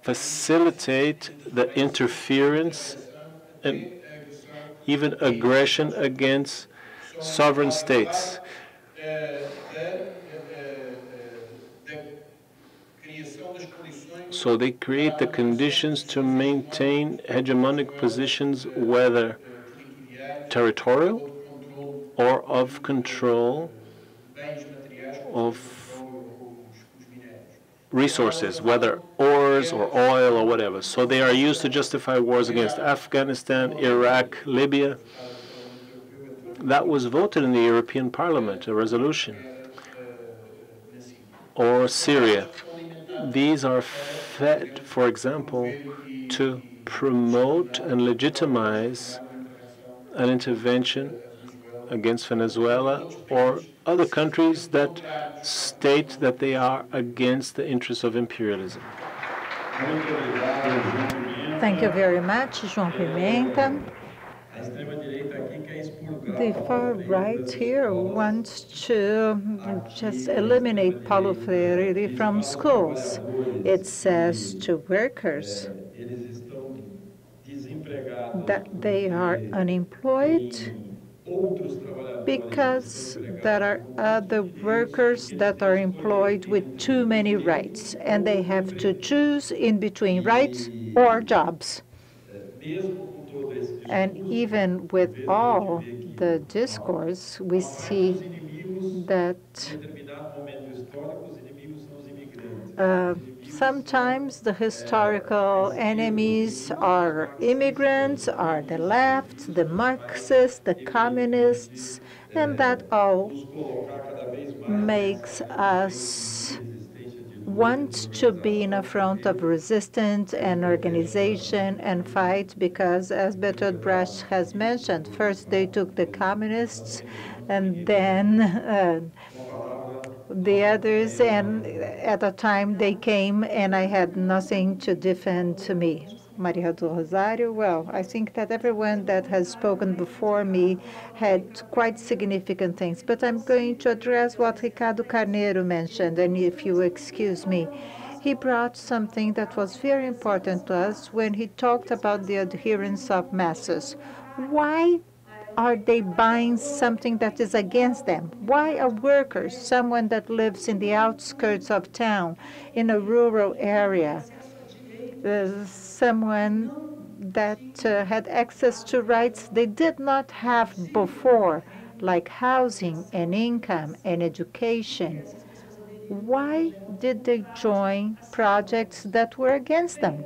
facilitate the interference and even aggression against sovereign states. So they create the conditions to maintain hegemonic positions, whether territorial or of control of resources, whether ores or oil or whatever. So they are used to justify wars against Afghanistan, Iraq, Libya. That was voted in the European Parliament, a resolution, or Syria. These are fed, for example, to promote and legitimize an intervention against Venezuela or other countries that state that they are against the interests of imperialism. Thank you very much, João Pimenta. The far right here wants to just eliminate Paulo Freire from schools. It says to workers that they are unemployed because there are other workers that are employed with too many rights, and they have to choose in between rights or jobs. And even with all the discourse, we see that sometimes the historical enemies are immigrants, are the left, the Marxists, the communists, and that all makes us want to be in a front of resistance and organization and fight, because as Bertolt Brecht has mentioned, first they took the communists and then the others, and at the time they came and I had nothing to defend to me. Maria do Rosario, well, I think that everyone that has spoken before me had quite significant things, but I'm going to address what Ricardo Carneiro mentioned, and if you excuse me, he brought something that was very important to us when he talked about the adherence of masses. Why are they buying something that is against them? Why a worker, someone that lives in the outskirts of town, in a rural area, someone that had access to rights they did not have before, like housing and income and education? Why did they join projects that were against them?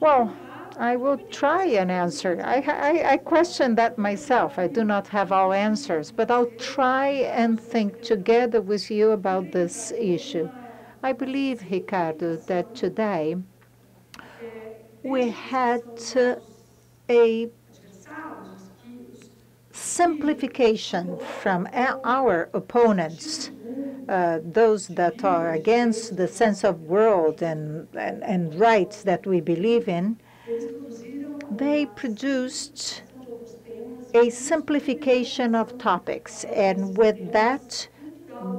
Well, I will try and answer. I question that myself. I do not have all answers, but I'll try and think together with you about this issue. I believe, Ricardo, that today we had a simplification from our opponents, those that are against the sense of world and rights that we believe in. They produced a simplification of topics, and with that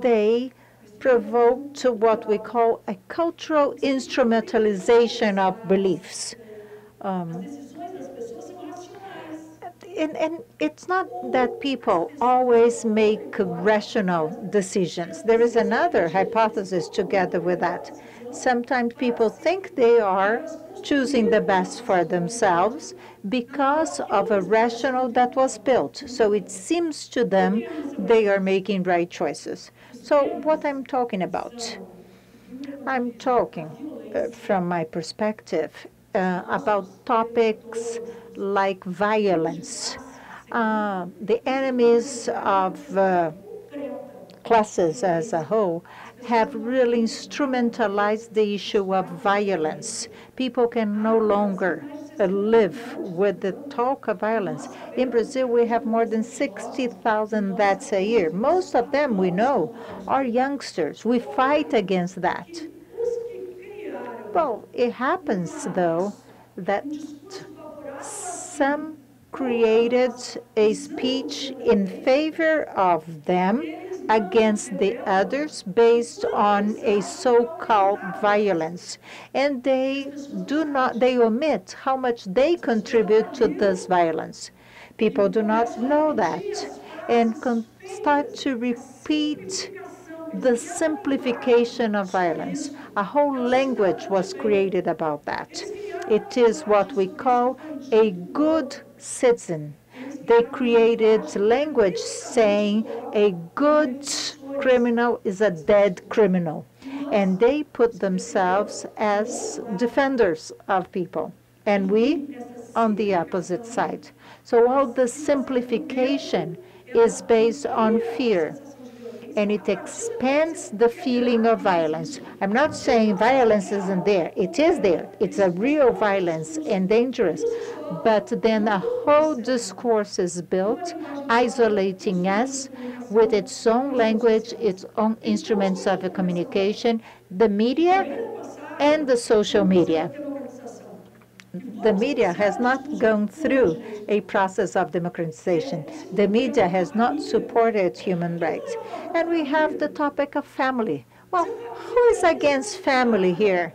they provoked what we call a cultural instrumentalization of beliefs. And it's not that people always make rational decisions. There is another hypothesis together with that. Sometimes people think they are choosing the best for themselves because of a rationale that was built. So it seems to them they are making right choices. So what I'm talking about, I'm talking from my perspective about topics like violence, the enemies of classes as a whole, have really instrumentalized the issue of violence. People can no longer live with the talk of violence. In Brazil, we have more than 60,000 deaths a year. Most of them, we know, are youngsters. We fight against that. Well, it happens, though, that some created a speech in favor of them against the others based on a so-called violence, and they omit how much they contribute to this violence. People do not know that and can start to repeat the simplification of violence. A whole language was created about that. It is what we call a good citizen. They created language saying a good criminal is a dead criminal, and they put themselves as defenders of people, and we on the opposite side. So all the simplification is based on fear, and it expands the feeling of violence. I'm not saying violence isn't there. It is there. It's a real violence and dangerous. But then a whole discourse is built, isolating us with its own language, its own instruments of communication, the media and the social media. The media has not gone through a process of democratization. The media has not supported human rights. And we have the topic of family. Well, who is against family here?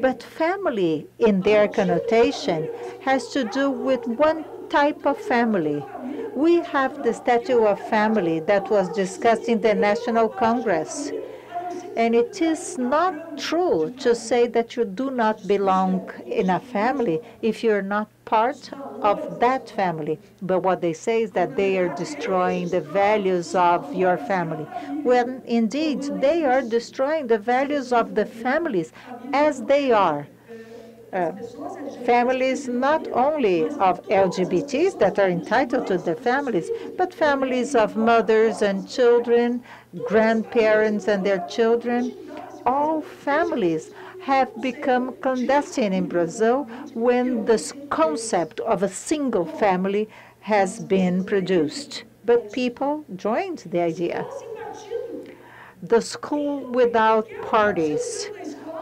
But family, in their connotation, has to do with one type of family. We have the statute of family that was discussed in the National Congress. And it is not true to say that you do not belong in a family if you're not part of that family. But what they say is that they are destroying the values of your family, when indeed they are destroying the values of the families as they are. Families not only of LGBTs that are entitled to the families, but families of mothers and children, grandparents and their children. All families have become clandestine in Brazil when this concept of a single family has been produced. But people joined the idea. The school without parties.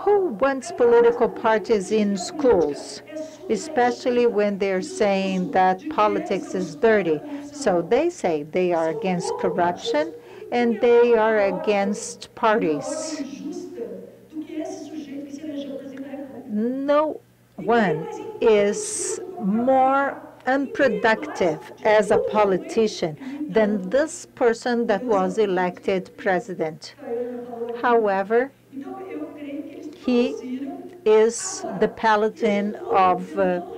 Who wants political parties in schools, especially when they're saying that politics is dirty? So they say they are against corruption and they are against parties. No one is more unproductive as a politician than this person that was elected president. However, he is the paladin of a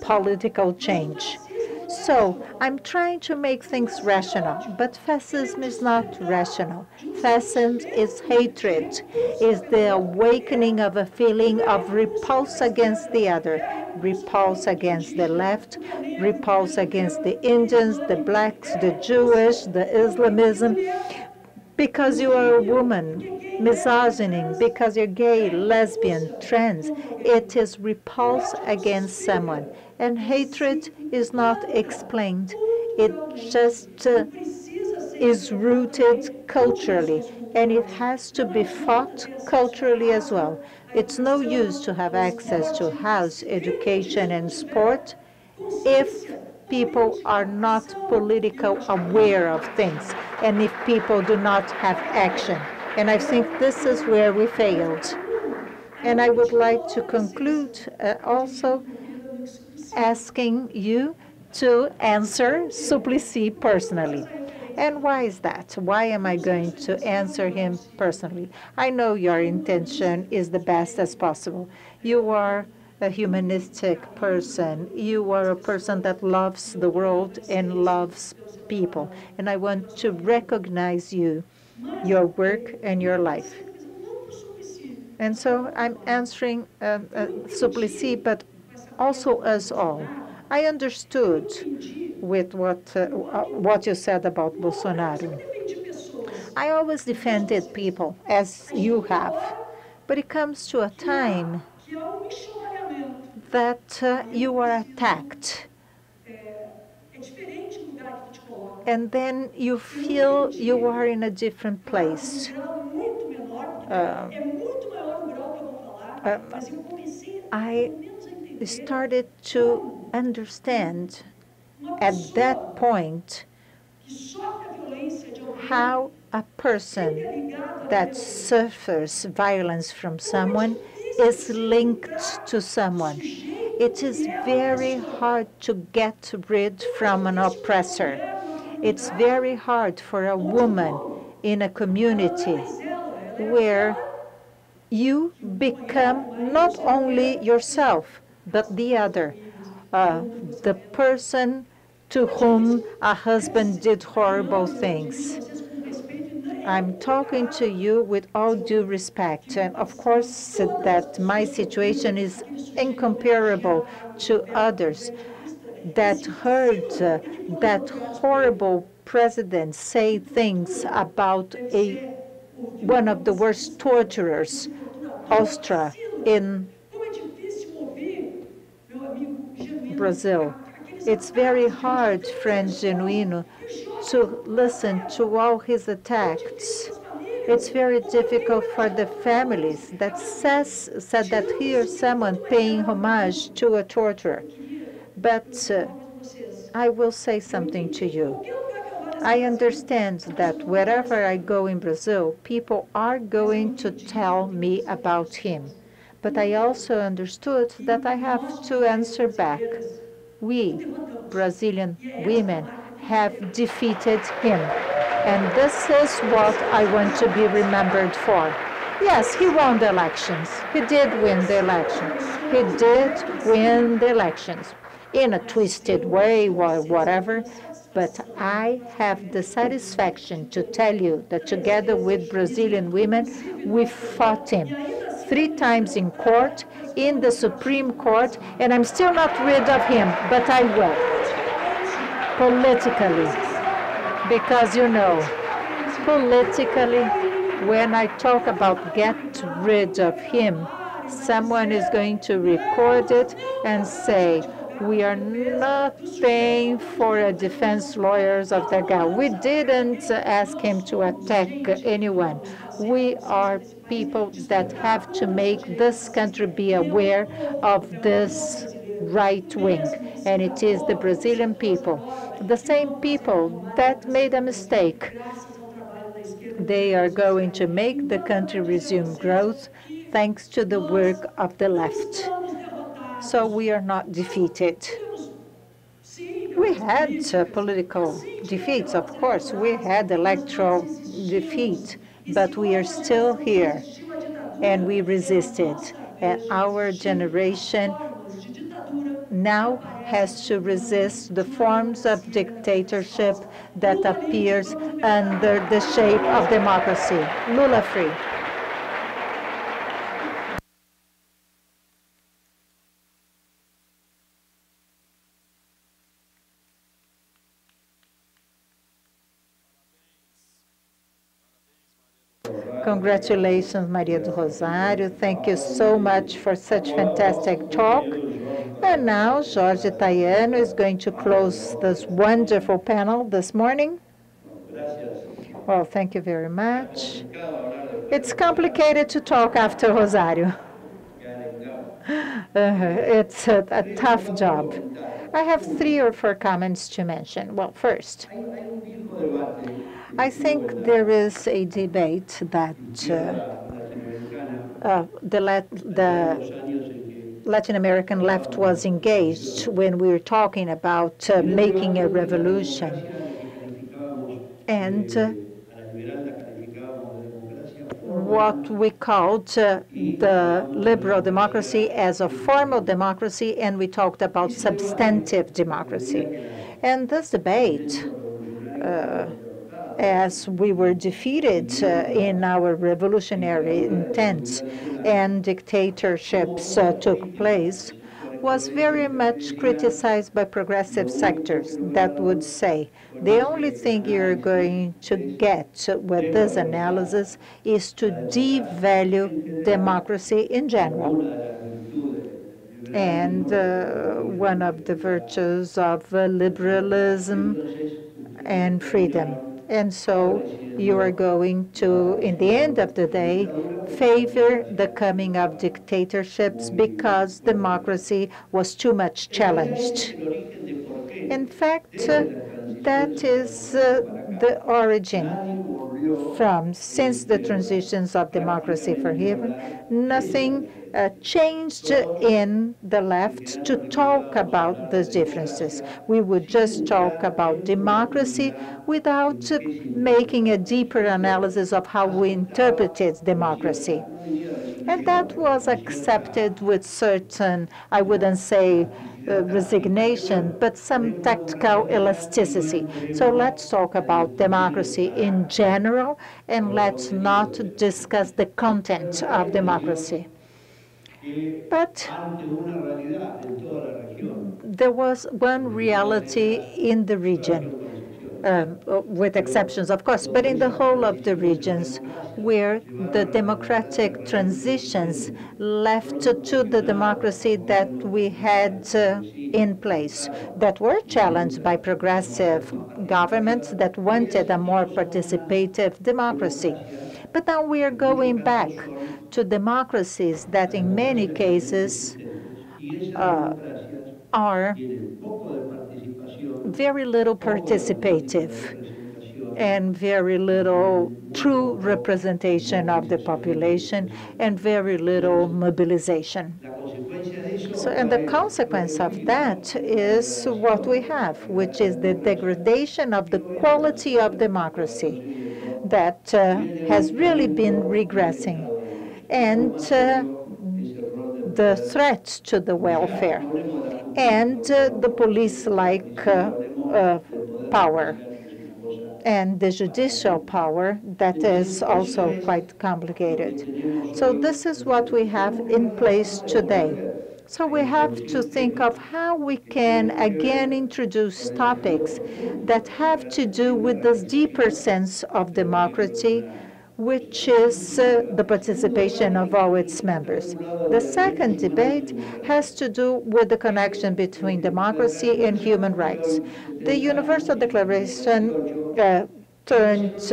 political change. So I'm trying to make things rational, but fascism is not rational. Fascism is hatred, is the awakening of a feeling of repulse against the other, repulse against the left, repulse against the Indians, the blacks, the Jewish, the Islamism, because you are a woman. Misogyny, because you're gay, lesbian, trans. It is repulse against someone. And hatred is not explained. It just is rooted culturally. And it has to be fought culturally as well. It's no use to have access to house, education, and sport if people are not politically aware of things and if people do not have action. And I think this is where we failed. And I would like to conclude also asking you to answer Suplicy personally. And why is that? Why am I going to answer him personally? I know your intention is the best as possible. You are a humanistic person. You are a person that loves the world and loves people. And I want to recognize you, your work and your life. And so I'm answering Suplicy, but also us all. I understood with what you said about Bolsonaro. I always defended people, as you have. But it comes to a time that you are attacked. And then you feel you are in a different place. I started to understand at that point how a person that suffers violence from someone is linked to someone. It is very hard to get rid from an oppressor. It's very hard for a woman in a community where you become not only yourself, but the other, the person to whom a husband did horrible things. I'm talking to you with all due respect, and of course that my situation is incomparable to others that heard that horrible president say things about one of the worst torturers, Ostra, in Brazil. It's very hard, friend Genuino, to listen to all his attacks. It's very difficult for the families that said that here someone paying homage to a torturer. But I will say something to you. I understand that wherever I go in Brazil, people are going to tell me about him. But I also understood that I have to answer back. We, Brazilian women, have defeated him. And this is what I want to be remembered for. Yes, he won the elections. He did win the elections. He did win the elections in a twisted way or whatever. But I have the satisfaction to tell you that together with Brazilian women, we fought him 3 times in court, in the Supreme Court, and I'm still not rid of him, but I will, politically. Because, you know, politically, when I talk about get rid of him, someone is going to record it and say, we are not paying for a defense lawyers of the guy. We didn't ask him to attack anyone. We are people that have to make this country be aware of this right wing. And it is the Brazilian people, the same people that made a mistake. They are going to make the country resume growth thanks to the work of the left. So we are not defeated. We had political defeats, of course. We had electoral defeat, but we are still here, and we resisted. And our generation now has to resist the forms of dictatorship that appears under the shape of democracy. Lula free. Congratulations, Maria do Rosario. Thank you so much for such fantastic talk. And now, Jorge Taiana is going to close this wonderful panel this morning. Well, thank you very much. It's complicated to talk after Rosario. It's a tough job. I have 3 or 4 comments to mention. Well, first, I think there is a debate that the Latin American left was engaged when we were talking about making a revolution. And what we called the liberal democracy as a formal democracy, and we talked about substantive democracy. And this debate, as we were defeated in our revolutionary intent and dictatorships took place, was very much criticized by progressive sectors that would say, the only thing you're going to get with this analysis is to devalue democracy in general. And one of the virtues of liberalism and freedom. And so you are going to, in the end of the day, favor the coming of dictatorships because democracy was too much challenged. In fact, that is the origin from since the transitions of democracy for here. Nothing changed in the left to talk about those differences. We would just talk about democracy without making a deeper analysis of how we interpreted democracy. And that was accepted with certain, I wouldn't say resignation, but some tactical elasticity. So let's talk about democracy in general, and let's not discuss the content of democracy. But there was one reality in the region, with exceptions, of course, but in the whole of the regions, where the democratic transitions left to the democracy that we had in place, that were challenged by progressive governments that wanted a more participative democracy. But now we are going back to democracies that in many cases are very little participative and very little true representation of the population and very little mobilization. So, and the consequence of that is what we have, which is the degradation of the quality of democracy that has really been regressing, and the threats to the welfare, and the police-like power, and the judicial power that is also quite complicated. So this is what we have in place today. So we have to think of how we can again introduce topics that have to do with this deeper sense of democracy, which is the participation of all its members. The second debate has to do with the connection between democracy and human rights. The Universal Declaration turned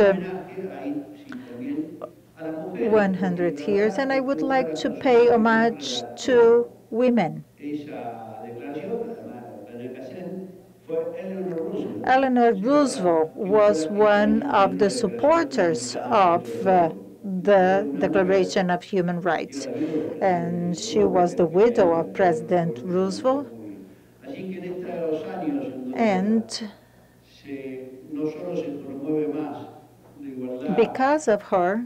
100 years, and I would like to pay homage to women. Eleanor Roosevelt was one of the supporters of the Declaration of Human Rights, and she was the widow of President Roosevelt. And because of her,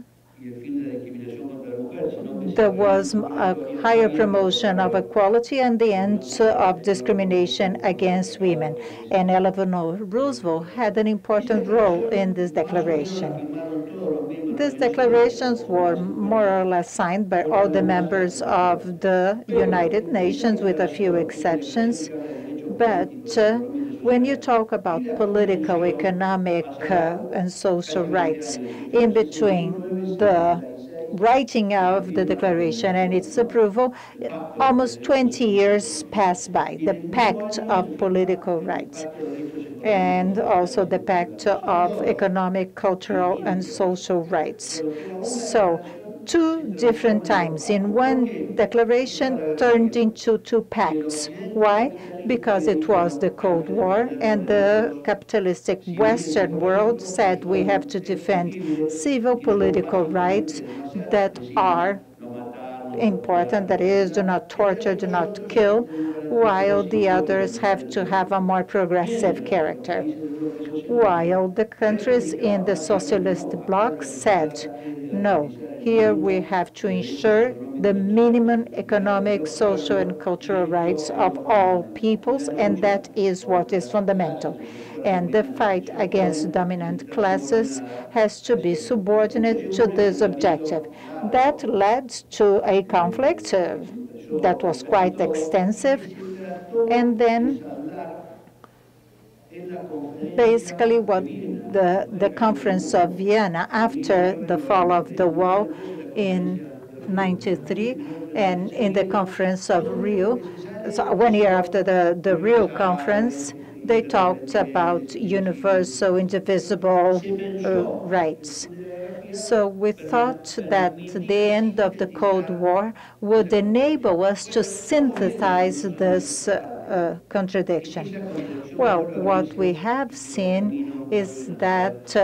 there was a higher promotion of equality and the end of discrimination against women. And Eleanor Roosevelt had an important role in this declaration. These declarations were more or less signed by all the members of the United Nations, with a few exceptions. But when you talk about political, economic, and social rights, in between the writing of the declaration and its approval, almost 20 years passed by, the Pact of Political Rights, and also the Pact of Economic, Cultural, and Social Rights. So two different times. In one declaration turned into two pacts. Why? Because it was the Cold War, and the capitalistic Western world said we have to defend civil political rights that are important, that is, do not torture, do not kill, while the others have to have a more progressive character. While the countries in the socialist bloc said, no, here we have to ensure the minimum economic, social, and cultural rights of all peoples, and that is what is fundamental. And the fight against dominant classes has to be subordinate to this objective. That led to a conflict that was quite extensive, and then basically what the Conference of Vienna, after the fall of the wall in 1993, and in the Conference of Rio, so 1 year after the Rio Conference, They talked about universal, indivisible rights. So we thought that the end of the Cold War would enable us to synthesize this contradiction. Well, what we have seen is that,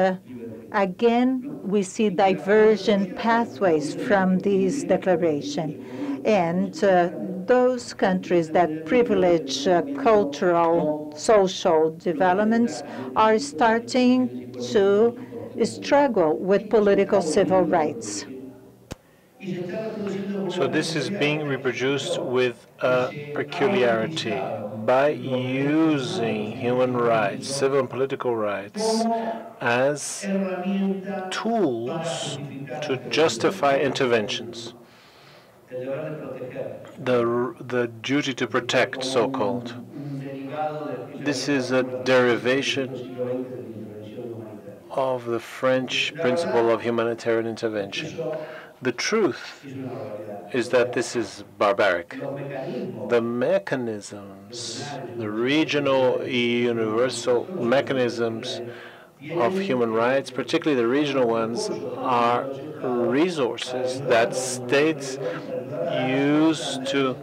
again, we see divergent pathways from these declarations. And those countries that privilege cultural, social developments are starting to struggle with political civil rights. So this is being reproduced with a peculiarity. By using human rights, civil and political rights, as tools to justify interventions. The duty to protect, so-called. This is a derivation of the French principle of humanitarian intervention. The truth is that this is barbaric. The mechanisms, the regional universal mechanisms of human rights, particularly the regional ones, are resources that states use to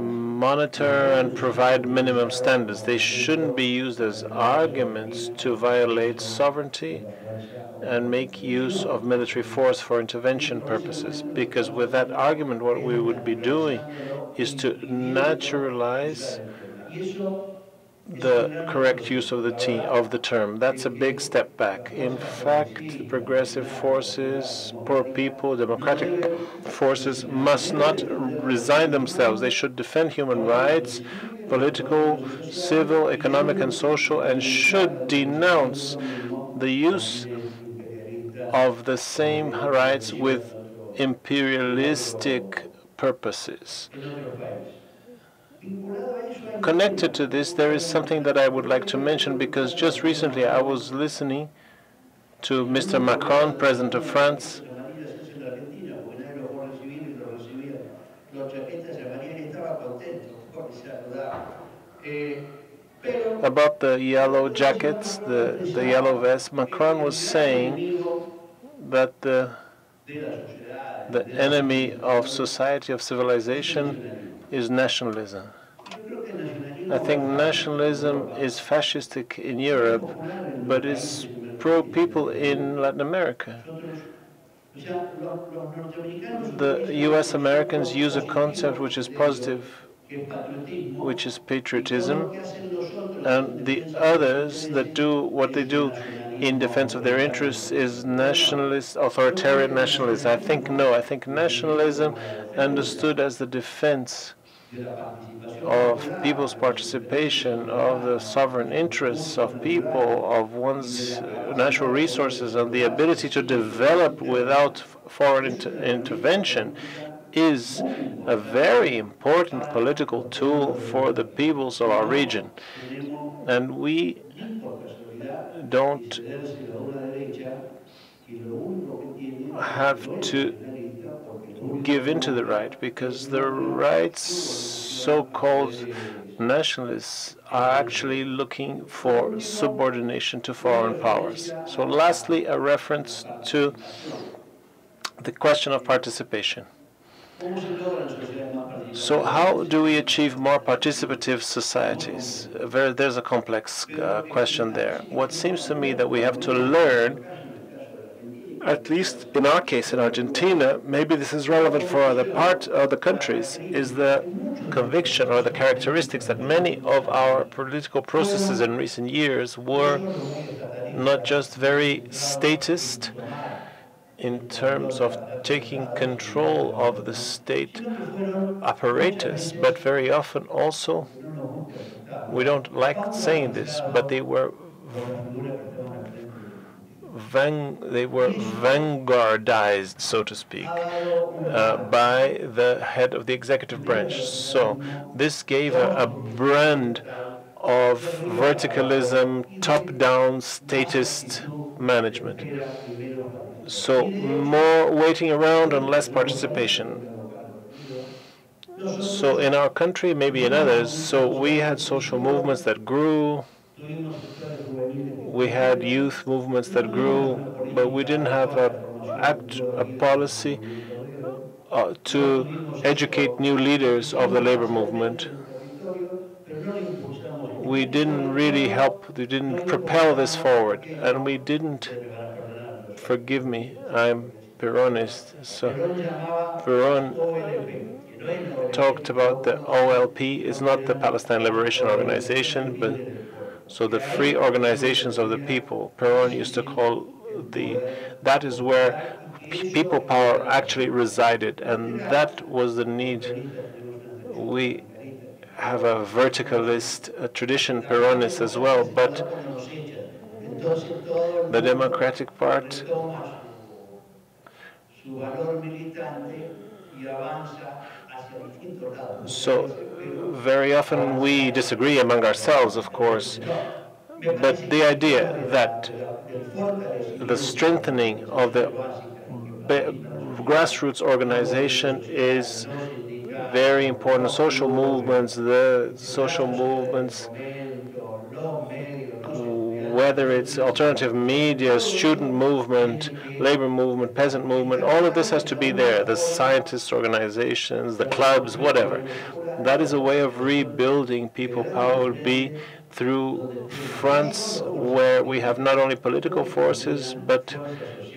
monitor and provide minimum standards. They shouldn't be used as arguments to violate sovereignty and make use of military force for intervention purposes, because with that argument what we would be doing is to naturalize the correct use of the term. That's a big step back. In fact, progressive forces, poor people, democratic forces must not resign themselves. They should defend human rights, political, civil, economic, and social, and should denounce the use of the same rights with imperialistic purposes. Connected to this, there is something that I would like to mention, because just recently I was listening to Mr. Macron, President of France, about the yellow jackets, the yellow vest. Macron was saying that the enemy of society, of civilization, is nationalism. I think nationalism is fascistic in Europe, but it's pro-people in Latin America. The US Americans use a concept which is positive, which is patriotism, and the others that do what they do in defense of their interests is nationalist, authoritarian nationalism. I think no, I think nationalism understood as the defense of people's participation, of the sovereign interests of people, of one's natural resources, and the ability to develop without foreign intervention is a very important political tool for the peoples of our region. And we don't have to give in to the right, because the right's so-called nationalists are actually looking for subordination to foreign powers. So lastly, a reference to the question of participation. So how do we achieve more participative societies? There's a complex question there. What seems to me that we have to learn, at least in our case in Argentina, maybe this is relevant for other parts of the countries, is the conviction or the characteristics that many of our political processes in recent years were not just very statist in terms of taking control of the state apparatus, but very often also, we don't like saying this, but they were vanguardized, so to speak, by the head of the executive branch. So this gave a brand of verticalism, top-down, statist management. So more waiting around and less participation. So in our country, maybe in others, so we had social movements that grew, we had youth movements that grew, but we didn't have a policy to educate new leaders of the labor movement. We didn't really help, we didn't propel this forward, and we didn't, forgive me, I'm Peronist, so Peron talked about the OLP. It's not the Palestine Liberation Organization, but so the free organizations of the people. Peron used to call that is where people power actually resided, and that was the need. We have a verticalist tradition, Peronist as well, but the democratic part . So very often we disagree among ourselves, of course, but the idea that the strengthening of the grassroots organization is very important. Social movements, whether it's alternative media, student movement, labor movement, peasant movement, all of this has to be there. The scientists' organizations, the clubs, whatever. That is a way of rebuilding people power B through fronts where we have not only political forces, but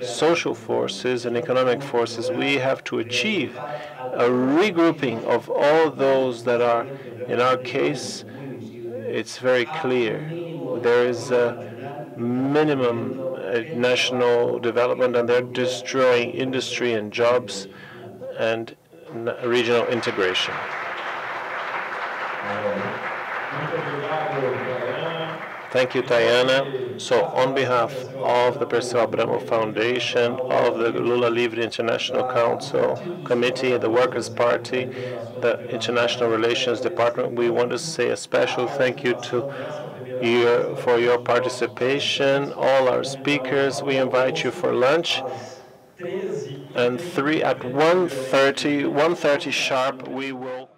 social forces and economic forces. We have to achieve a regrouping of all those that are, in our case, it's very clear. There is a minimum national development, and they're destroying industry and jobs and regional integration. Thank you, Taiana. So on behalf of the Perseu Abramo Foundation, of the Lula Livre International Council Committee, the Workers' Party, the International Relations Department, we want to say a special thank you to you for your participation, all our speakers. We invite you for lunch, and at 1:30 sharp, we will...